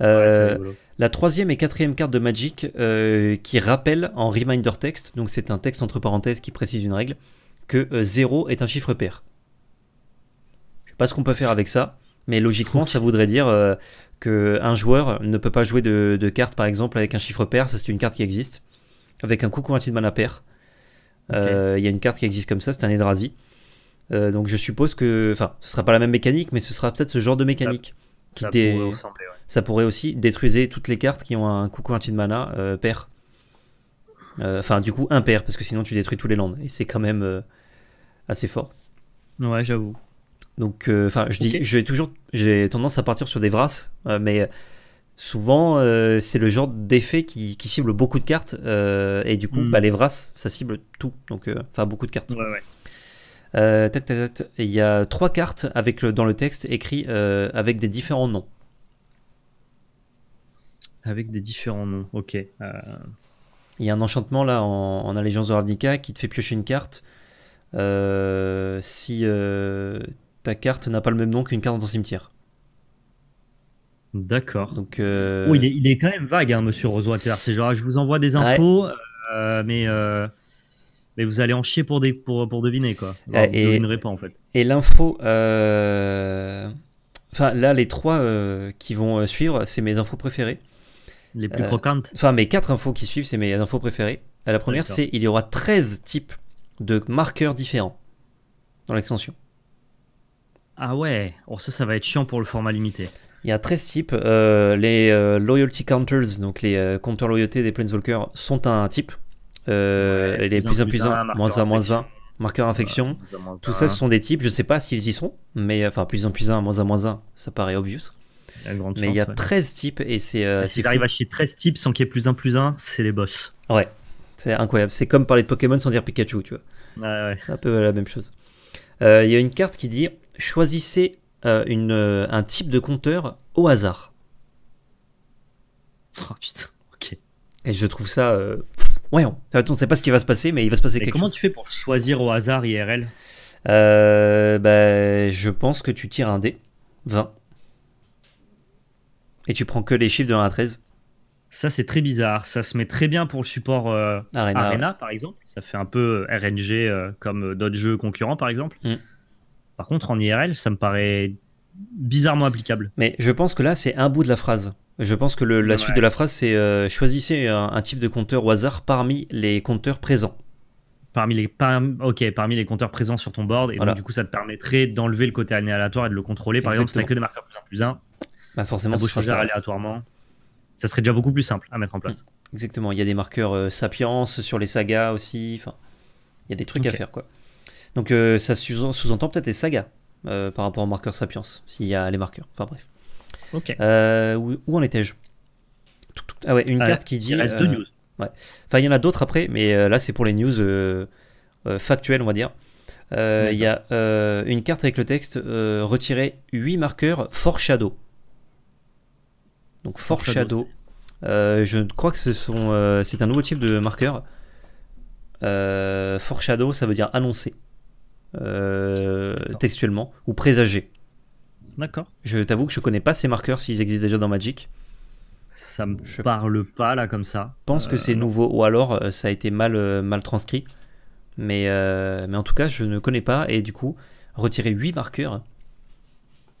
Euh, ouais, la troisième et quatrième carte de Magic euh, qui rappelle en reminder text, donc c'est un texte entre parenthèses qui précise une règle, que euh, zéro est un chiffre pair. Je sais pas ce qu'on peut faire avec ça, mais logiquement ça voudrait dire euh, qu'un joueur ne peut pas jouer de, de carte par exemple avec un chiffre pair, ça c'est une carte qui existe, avec un coût converti de mana pair. Il okay. euh, y a une carte qui existe comme ça, c'est un Eldrazi. Euh, donc je suppose que, enfin, ce sera pas la même mécanique, mais ce sera peut-être ce genre de mécanique. Ça, qui ça, dé... pourrait, ressembler, ouais. Ça pourrait aussi détruiser toutes les cartes qui ont un coût quanti de mana euh, pair. Enfin, euh, du coup, impair, parce que sinon tu détruis tous les lands. Et c'est quand même euh, assez fort. Ouais, j'avoue. Donc, enfin, euh, je dis, okay. j'ai toujours, j'ai tendance à partir sur des Vras, euh, mais souvent euh, c'est le genre d'effet qui, qui cible beaucoup de cartes, euh, et du coup, mm. bah, les Vras, ça cible tout, donc, enfin, euh, beaucoup de cartes. Ouais, ouais. Euh, tac, tac, tac. Il y a trois cartes avec le, dans le texte écrit euh, avec des différents noms. Avec des différents noms, ok. Euh... Il y a un enchantement là en, en Allégeance de Ravnica qui te fait piocher une carte. Euh, si euh, ta carte n'a pas le même nom qu'une carte dans ton cimetière. D'accord. Donc, euh... oh, il, est, il est quand même vague, hein, monsieur Rosewater. C'est genre, je vous envoie des infos, ouais. euh, mais, euh, mais vous allez en chier pour, des, pour, pour deviner quoi. Alors, et, vous devinerez pas en fait. Et l'info, euh... enfin là les trois euh, qui vont suivre, c'est mes infos préférées. Les plus euh, croquantes. Enfin mes quatre infos qui suivent, c'est mes infos préférées. La première, c'est il y aura treize types de marqueurs différents dans l'extension. Ah ouais, oh, ça ça va être chiant pour le format limité. Il y a treize types, euh, les euh, loyalty counters, donc les euh, compteurs loyauté des Planeswalkers sont un type, euh, ouais, les plus un plus un, moins un moins un, marqueur infection, euh, tout ça ce sont des types, je sais pas s'ils y sont, mais enfin plus un plus un, moins un moins un, ça paraît obvious. Mais chance, il y a ouais. treize types et c'est... Euh, si t'arrives à chier treize types sans qu'il y ait plus un plus un, c'est les boss. Ouais. C'est incroyable, c'est comme parler de Pokémon sans dire Pikachu, tu vois. Ouais, ouais. C'est un peu la même chose. Il euh, y a une carte qui dit choisissez euh, une, euh, un type de compteur au hasard. Oh putain, ok. Et je trouve ça. Euh, ouais, on ne sait pas ce qui va se passer, mais il va se passer mais quelque comment chose. Comment tu fais pour choisir au hasard I R L euh, bah, je pense que tu tires un dé, vingt. Et tu prends que les chiffres de un à treize. Ça c'est très bizarre, ça se met très bien pour le support euh, Arena, Arena ouais. par exemple, ça fait un peu R N G euh, comme d'autres jeux concurrents par exemple. Mm. Par contre en I R L ça me paraît bizarrement applicable. Mais je pense que là c'est un bout de la phrase, je pense que le, la ouais. suite de la phrase c'est euh, choisissez un, un type de compteur au hasard parmi les compteurs présents. Parmi les, par, ok, parmi les compteurs présents sur ton board et voilà. donc, du coup ça te permettrait d'enlever le côté aléatoire et de le contrôler. Par Exactement. exemple si t'as que des marqueurs plus un plus un, bah forcément ça sera aléatoirement. Ça serait déjà beaucoup plus simple à mettre en place. Exactement, il y a des marqueurs euh, sapiens sur les sagas aussi, enfin, il y a des trucs okay. à faire quoi. Donc euh, ça sous-entend peut-être les sagas euh, par rapport aux marqueurs sapiens, s'il y a les marqueurs, enfin bref. Ok. Euh, où, où en étais-je? Ah ouais, une ah, carte qui dit... Il reste euh, deux news. Ouais. Enfin, il y en a d'autres après, mais euh, là c'est pour les news euh, euh, factuelles on va dire. Euh, il y a euh, une carte avec le texte euh, retirer huit marqueurs foreshadow. Donc foreshadow, euh, je crois que ce sont, euh, c'est un nouveau type de marqueur. Euh, foreshadow, ça veut dire annoncer euh, textuellement ou présager. D'accord. Je t'avoue que je connais pas ces marqueurs s'ils existent déjà dans Magic. Ça me je parle pas là comme ça. Je pense euh, que c'est nouveau ou alors ça a été mal euh, mal transcrit. Mais euh, mais en tout cas je ne connais pas et du coup retirer huit marqueurs,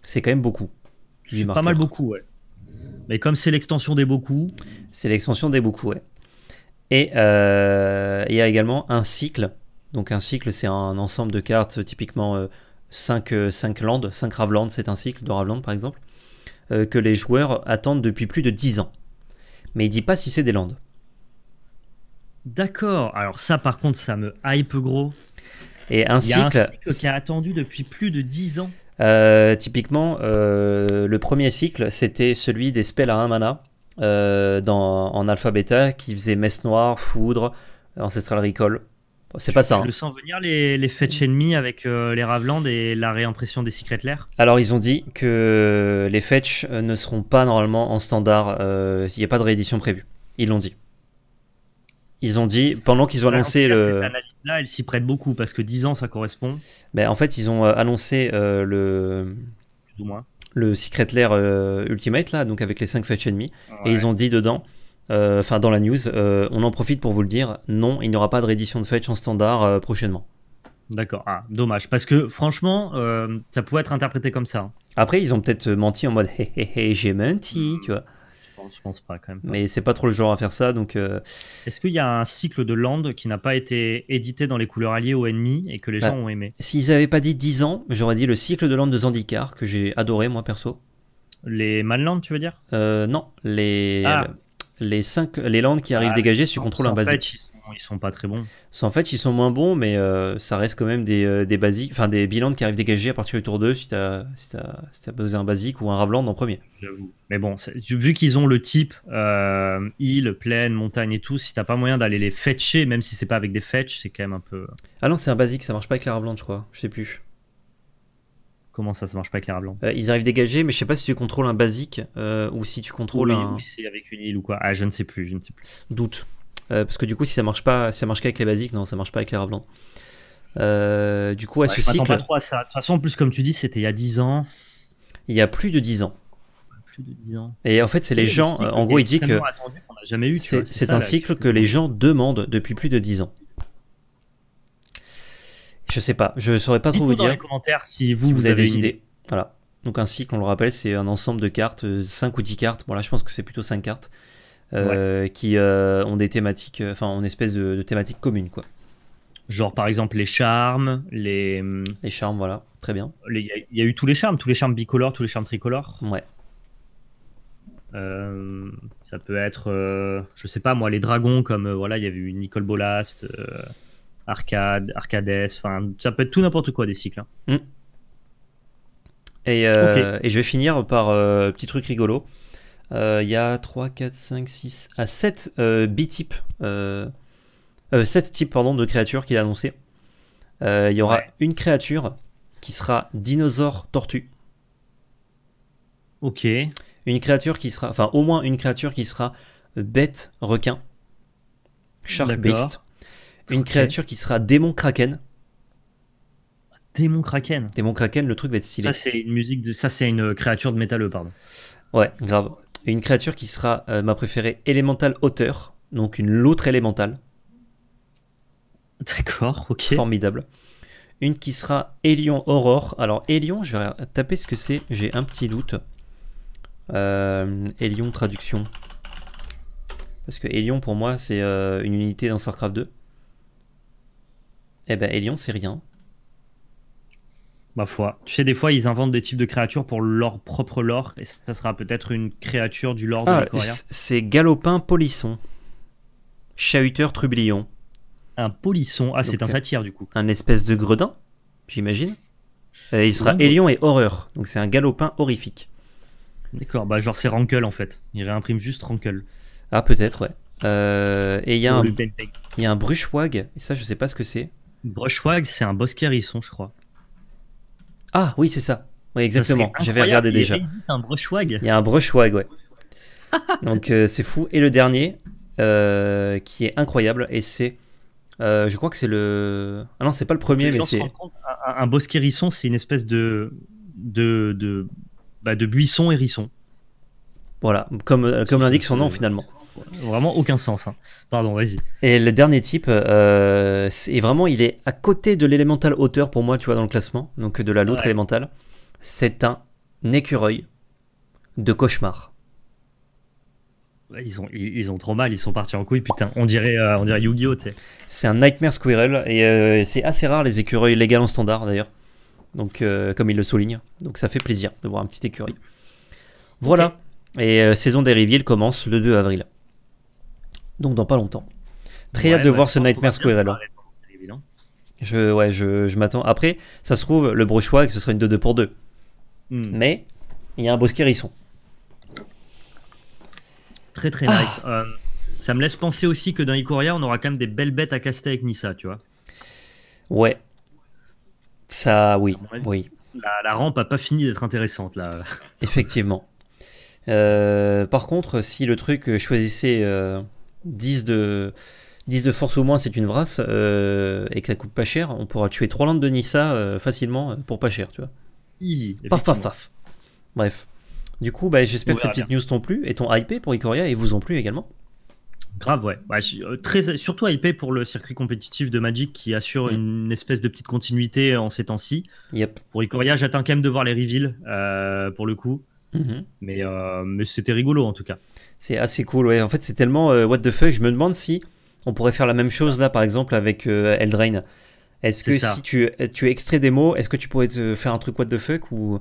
c'est quand même beaucoup. C'est pas mal beaucoup ouais. Mais comme c'est l'extension des beaucoup... C'est l'extension des beaucoup, ouais. Et euh, il y a également un cycle. Donc un cycle, c'est un ensemble de cartes, typiquement cinq lands, cinq Ravlands, c'est un cycle de Ravland par exemple, euh, que les joueurs attendent depuis plus de dix ans. Mais il ne dit pas si c'est des lands. D'accord. Alors ça, par contre, ça me hype gros. Et un, il y a cycle, un cycle qui a attendu depuis plus de dix ans. Euh, typiquement, euh, le premier cycle, c'était celui des spells à un mana euh, dans, en alpha-bêta qui faisait messe noire, foudre, ancestral recall. C'est pas ça. Je hein. le sens venir les, les fetch ennemis avec euh, les Ravland et la réimpression des Secret Lair. Alors, ils ont dit que les fetch ne seront pas normalement en standard. Il euh, n'y a pas de réédition prévue. Ils l'ont dit. Ils ont dit, pendant qu'ils ont annoncé le... Cette analyse-là, elle s'y prête beaucoup, parce que dix ans, ça correspond. Ben, en fait, ils ont annoncé euh, le... Plus ou moins. Le Secret Lair euh, Ultimate, là, donc avec les cinq fetch ennemis. Ouais. Et ils ont dit dedans, enfin euh, dans la news, euh, on en profite pour vous le dire, non, il n'y aura pas de réédition de fetch en standard euh, prochainement. D'accord, ah, dommage, parce que franchement, euh, ça pouvait être interprété comme ça. Hein. Après, ils ont peut-être menti en mode, hé hé hé, j'ai menti, tu vois. Je pense pas quand même. Pas. Mais c'est pas trop le genre à faire ça. Donc, euh... est-ce qu'il y a un cycle de land qui n'a pas été édité dans les couleurs alliées aux ennemis et que les bah, gens ont aimé? S'ils avaient pas dit dix ans, j'aurais dit le cycle de land de Zandikar, que j'ai adoré moi perso. Les Manland, tu veux dire? euh, Non, les ah. les cinq les lands qui arrivent ah, dégagées sur contrôle un basique. Ils sont pas très bons. En fait, ils sont moins bons, mais euh, ça reste quand même des, euh, des basiques, enfin des bilans qui arrivent dégagés à partir du tour deux si tu as, si as, si as posé un basique ou un Ravland en premier. J'avoue. Mais bon, vu qu'ils ont le type euh, île, plaine, montagne et tout, si t'as pas moyen d'aller les fetcher, même si c'est pas avec des fetch, c'est quand même un peu. Ah non, c'est un basique, ça marche pas avec les Ravland, je crois. Je sais plus. Comment ça, ça marche pas avec les Ravland? euh, Ils arrivent dégagés, mais je sais pas si tu contrôles un basique euh, ou si tu contrôles oui, un. Oui, c'est avec une île ou quoi. Ah, je ne sais plus, je ne sais plus. Doute. Euh, parce que du coup, si ça marche pas, si ça marche qu'avec les basiques, non, ça marche pas avec les Ravland. Euh, du coup, à ouais, ce cycle. Pas trop à ça. De toute façon, en plus, comme tu dis, c'était il y a dix ans. Il y a plus de dix ans. Plus de dix ans. Et en fait, c'est les gens. Cycle, en gros, il dit que. C'est un là, cycle que les gens demandent depuis plus de dix ans. Je sais pas, je saurais pas trop vous dire. Dans les commentaires si vous, si vous, vous avez des idées. Voilà. Donc, un cycle, on le rappelle, c'est un ensemble de cartes, cinq ou dix cartes. Bon, là, je pense que c'est plutôt cinq cartes. Euh, ouais. Qui euh, ont des thématiques, enfin, euh, en espèce de, de thématiques communes, quoi. Genre, par exemple, les charmes, les. Les charmes, voilà, très bien. Il y, y a eu tous les charmes, tous les charmes bicolores, tous les charmes tricolores. Ouais. Euh, ça peut être, euh, je sais pas moi, les dragons, comme euh, voilà, il y avait eu Nicole Bolast, euh, Arcade, Arcades, enfin, ça peut être tout n'importe quoi des cycles. Hein. Mm. Et, euh, okay. Et je vais finir par euh, petit truc rigolo. Il euh, y a trois, quatre, cinq, six, à sept euh, B-types, euh, euh, sept types pardon, de créatures qu'il a annoncé. Il euh, y aura ouais. une créature qui sera dinosaure tortue. Ok. Une créature qui sera, enfin au moins une créature qui sera bête requin, shark beast. Une okay. créature qui sera démon kraken. Démon kraken. Démon kraken, le truc va être stylé. Ça c'est une musique, de... ça c'est une créature de métalleux, pardon. Ouais, grave. Et une créature qui sera euh, ma préférée, Elemental Hauteur, donc une loutre élémentale. D'accord, ok. Formidable. Une qui sera Élion Aurore. Alors, Élion, je vais taper ce que c'est, j'ai un petit doute. Euh, Élion traduction. Parce que Élion, pour moi, c'est euh, une unité dans StarCraft deux. Eh ben, Élion, c'est rien. Ma foi. Tu sais, des fois, ils inventent des types de créatures pour leur propre lore, et ça sera peut-être une créature du lore ah, de l'Ikoria. C'est galopin polisson. Chahuteur trublion. Un polisson. Ah, c'est un satire, du coup. Un espèce de gredin, j'imagine. Euh, il sera Élion et horreur. Donc, c'est un galopin horrifique. D'accord, bah genre c'est Rankle, en fait. Il réimprime juste Rankle. Ah, peut-être, ouais. Euh, et il y, un... y a un Brushwag, et ça, je sais pas ce que c'est. Brushwag, c'est un boss hérisson, je crois. Ah oui, c'est ça. Oui, exactement. J'avais regardé il déjà. Un Brushwag. Il y a un Brushwag, ouais. Donc euh, c'est fou. Et le dernier, euh, qui est incroyable, et c'est, euh, je crois que c'est le. Ah non, c'est pas le premier, mais c'est. Un, un bosquet hérisson, c'est une espèce de de de, bah, de buisson hérisson. Voilà, comme comme l'indique son nom finalement. Vraiment aucun sens. Hein. Pardon, vas-y. Et le dernier type, euh, c'est vraiment, il est à côté de l'élémental hauteur pour moi, tu vois, dans le classement, donc de la loutre ouais. élémentale. C'est un écureuil de cauchemar. Ouais, ils, ont, ils, ils ont trop mal, ils sont partis en couille, putain. On dirait, euh, on dirait Yu-Gi-Oh! C'est un Nightmare Squirrel, et euh, c'est assez rare les écureuils légaux en standard d'ailleurs, donc euh, comme il le souligne. Donc ça fait plaisir de voir un petit écureuil. Voilà, okay. et euh, saison des reveals commence le deux avril. Donc dans pas longtemps. Très ouais, hâte de ouais, voir ce Nightmare Squirrel. Je, ouais, je, je m'attends. Après, ça se trouve, le Brushwag, ce sera une deux deux pour deux. Mm. Mais il y a un bosquet hérisson. Très très ah. nice. Euh, ça me laisse penser aussi que dans Ikoria, on aura quand même des belles bêtes à caster avec Nissa, tu vois. Ouais. Ça, oui. Avis, oui. La, la rampe a pas fini d'être intéressante là. Effectivement. Euh, par contre, si le truc choisissait. Euh, dix de force au moins, c'est une vrasse euh, et que ça coûte pas cher, on pourra tuer trois landes de Nissa euh, facilement pour pas cher, tu vois. Hi, paf paf paf. Bref. Du coup, bah, j'espère que ces petites bien. news t'ont plu et t'ont hypé pour Ikoria et vous ont plu également. Grave, ouais. Bah, très, surtout hypé pour le circuit compétitif de Magic qui assure mmh. une espèce de petite continuité en ces temps-ci. Yep. Pour Ikoria, j'attends quand même de voir les reveals euh, pour le coup. Mmh. Mais, euh, mais c'était rigolo en tout cas. C'est assez cool, ouais. En fait, c'est tellement euh, what the fuck. Je me demande si on pourrait faire la même chose là, par exemple, avec euh, Eldraine. Est-ce que ça. si tu, tu extrais des mots, est-ce que tu pourrais te faire un truc what the fuck ou...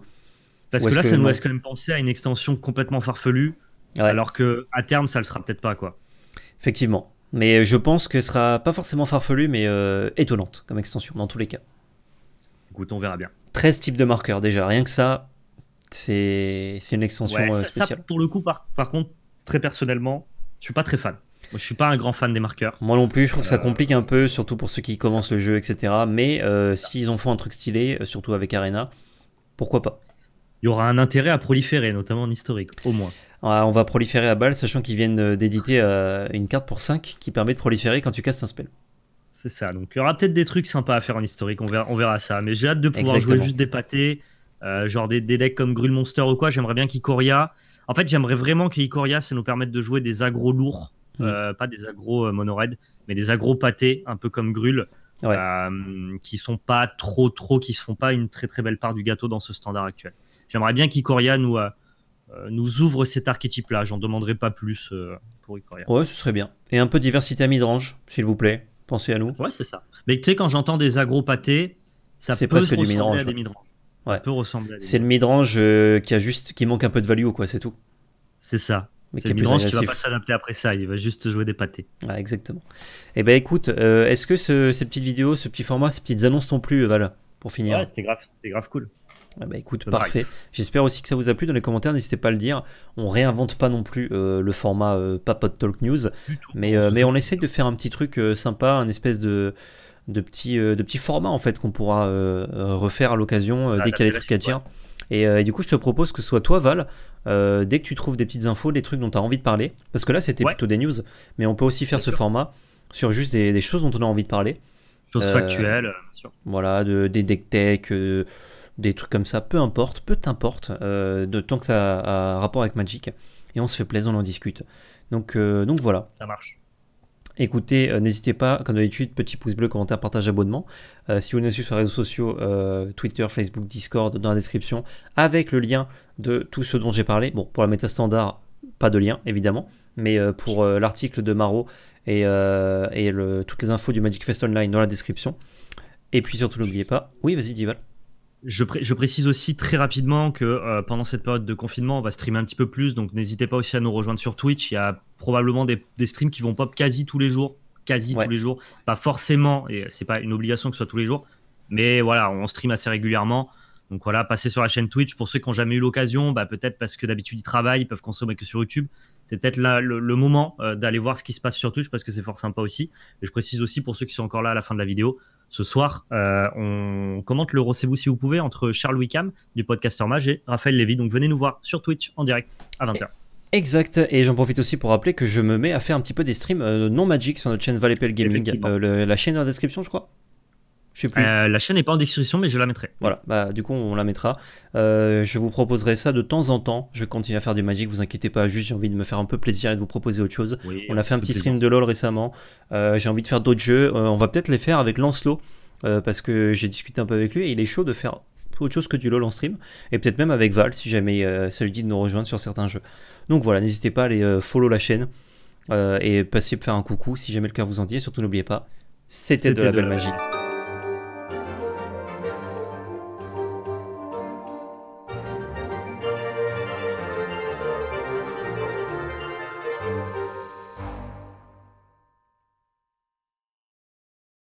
Parce ou que là, que... ça nous laisse quand même penser à une extension complètement farfelue, ouais. alors qu'à terme, ça le sera peut-être pas, quoi. Effectivement. Mais je pense que ce sera pas forcément farfelu, mais euh, étonnante comme extension, dans tous les cas. Écoute, on verra bien. treize types de marqueurs déjà, rien que ça, c'est une extension ouais, ça, spéciale. Ça, pour le coup, par, par contre, très personnellement, je suis pas très fan. Moi, je suis pas un grand fan des marqueurs. Moi non plus, je trouve euh... que ça complique un peu, surtout pour ceux qui commencent le jeu, et cetera. Mais euh, s'ils en font un truc stylé, surtout avec Arena, pourquoi pas? Il y aura un intérêt à proliférer, notamment en historique, au moins. Ah, on va proliférer à balle, sachant qu'ils viennent d'éditer euh, une carte pour cinq qui permet de proliférer quand tu castes un spell. C'est ça, donc il y aura peut-être des trucs sympas à faire en historique, on verra, on verra ça. Mais j'ai hâte de pouvoir Exactement. jouer juste des pâtés, euh, genre des, des decks comme Gruul Monster ou quoi. J'aimerais bien qu'Ikoria... En fait, j'aimerais vraiment qu'Ikoria, ça nous permette de jouer des agros lourds, mmh. euh, pas des agros euh, Monored, mais des agros pâtés, un peu comme Gruul. Ouais. Euh, qui sont pas trop, trop, qui se font pas une très très belle part du gâteau dans ce standard actuel. J'aimerais bien qu'Ikoria nous, euh, nous ouvre cet archétype-là. J'en demanderai pas plus euh, pour Ikoria. Ouais, ce serait bien. Et un peu de diversité à midrange, s'il vous plaît. Pensez à nous. Ouais, c'est ça. Mais tu sais, quand j'entends des agros pâtés, ça peut presque ressembler du midrange, à des midranges. Ouais. Ça peut ressembler à des C'est le midrange euh, qui, a juste, qui manque un peu de value, quoi, c'est tout. C'est ça. C'est le midrange qui va pas s'adapter après ça. Il va juste jouer des pâtés. Ah, exactement. Eh ben écoute, euh, est-ce que ce, ces petites vidéos, ce petit format, ces petites annonces t'ont plu, Val, pour finir? Ouais, c'était grave, c'était grave cool. Ah bah écoute, parfait. J'espère aussi que ça vous a plu. Dans les commentaires, n'hésitez pas à le dire. On réinvente pas non plus euh, le format euh, Papot Talk News, mais, euh, mais on essaie de faire un petit truc euh, sympa, un espèce de, de, petit, euh, de petit format en fait qu'on pourra euh, refaire à l'occasion euh, dès qu'il y a des trucs à dire. Et, euh, et du coup, je te propose que ce soit toi, Val, euh, dès que tu trouves des petites infos, des trucs dont tu as envie de parler, parce que là c'était ouais. plutôt des news, mais on peut aussi faire ce format sur juste des, des choses dont on a envie de parler. Choses euh, factuelles, bien sûr. Voilà, de, des deck tech. Euh, des trucs comme ça, peu importe, peu t'importe, euh, de tant que ça a, a rapport avec Magic, et on se fait plaisir, on en discute. Donc, euh, donc voilà. Ça marche. Écoutez, euh, n'hésitez pas, comme d'habitude, petit pouce bleu, commentaire, partage, abonnement. Euh, si vous nous suivez sur les réseaux sociaux, euh, Twitter, Facebook, Discord, dans la description, avec le lien de tout ce dont j'ai parlé. Bon, pour la méta standard, pas de lien, évidemment, mais euh, pour euh, l'article de Maro et, euh, et le, toutes les infos du Magic Fest Online dans la description. Et puis surtout, n'oubliez pas. Oui, vas-y, Dival. Je, pré je précise aussi très rapidement que euh, pendant cette période de confinement, on va streamer un petit peu plus, donc n'hésitez pas aussi à nous rejoindre sur Twitch. Il y a probablement des, des streams qui vont pop quasi tous les jours, quasi ouais. tous les jours, pas forcément, et c'est pas une obligation que ce soit tous les jours, mais voilà, on stream assez régulièrement. Donc voilà, passez sur la chaîne Twitch. Pour ceux qui n'ont jamais eu l'occasion, bah, peut-être parce que d'habitude ils travaillent, ils peuvent consommer que sur YouTube. C'est peut-être le, le moment euh, d'aller voir ce qui se passe sur Twitch parce que c'est fort sympa aussi. Et je précise aussi pour ceux qui sont encore là à la fin de la vidéo, ce soir, euh, on commente le recevez-vous si vous pouvez entre Charles Wickham du Podcaster Mage et Raphaël Lévy. Donc venez nous voir sur Twitch en direct à vingt heures. Exact. Et j'en profite aussi pour rappeler que je me mets à faire un petit peu des streams euh, non Magic sur notre chaîne Valépel Gaming. Euh, le, la chaîne est en description, je crois. Je sais plus. Euh, la chaîne n'est pas en description, mais je la mettrai. Voilà, bah, du coup, on la mettra. Euh, je vous proposerai ça de temps en temps. Je continue à faire du Magic, vous inquiétez pas. Juste, j'ai envie de me faire un peu plaisir et de vous proposer autre chose. Oui, on a fait un petit stream bien. de LoL récemment. Euh, j'ai envie de faire d'autres jeux. Euh, on va peut-être les faire avec Lancelot, euh, parce que j'ai discuté un peu avec lui et il est chaud de faire autre chose que du LoL en stream. Et peut-être même avec Val, si jamais euh, ça lui dit de nous rejoindre sur certains jeux. Donc voilà, n'hésitez pas à aller euh, follow la chaîne euh, et passer faire un coucou si jamais le cœur vous en dit. Et surtout, n'oubliez pas, c'était de, de la belle magie.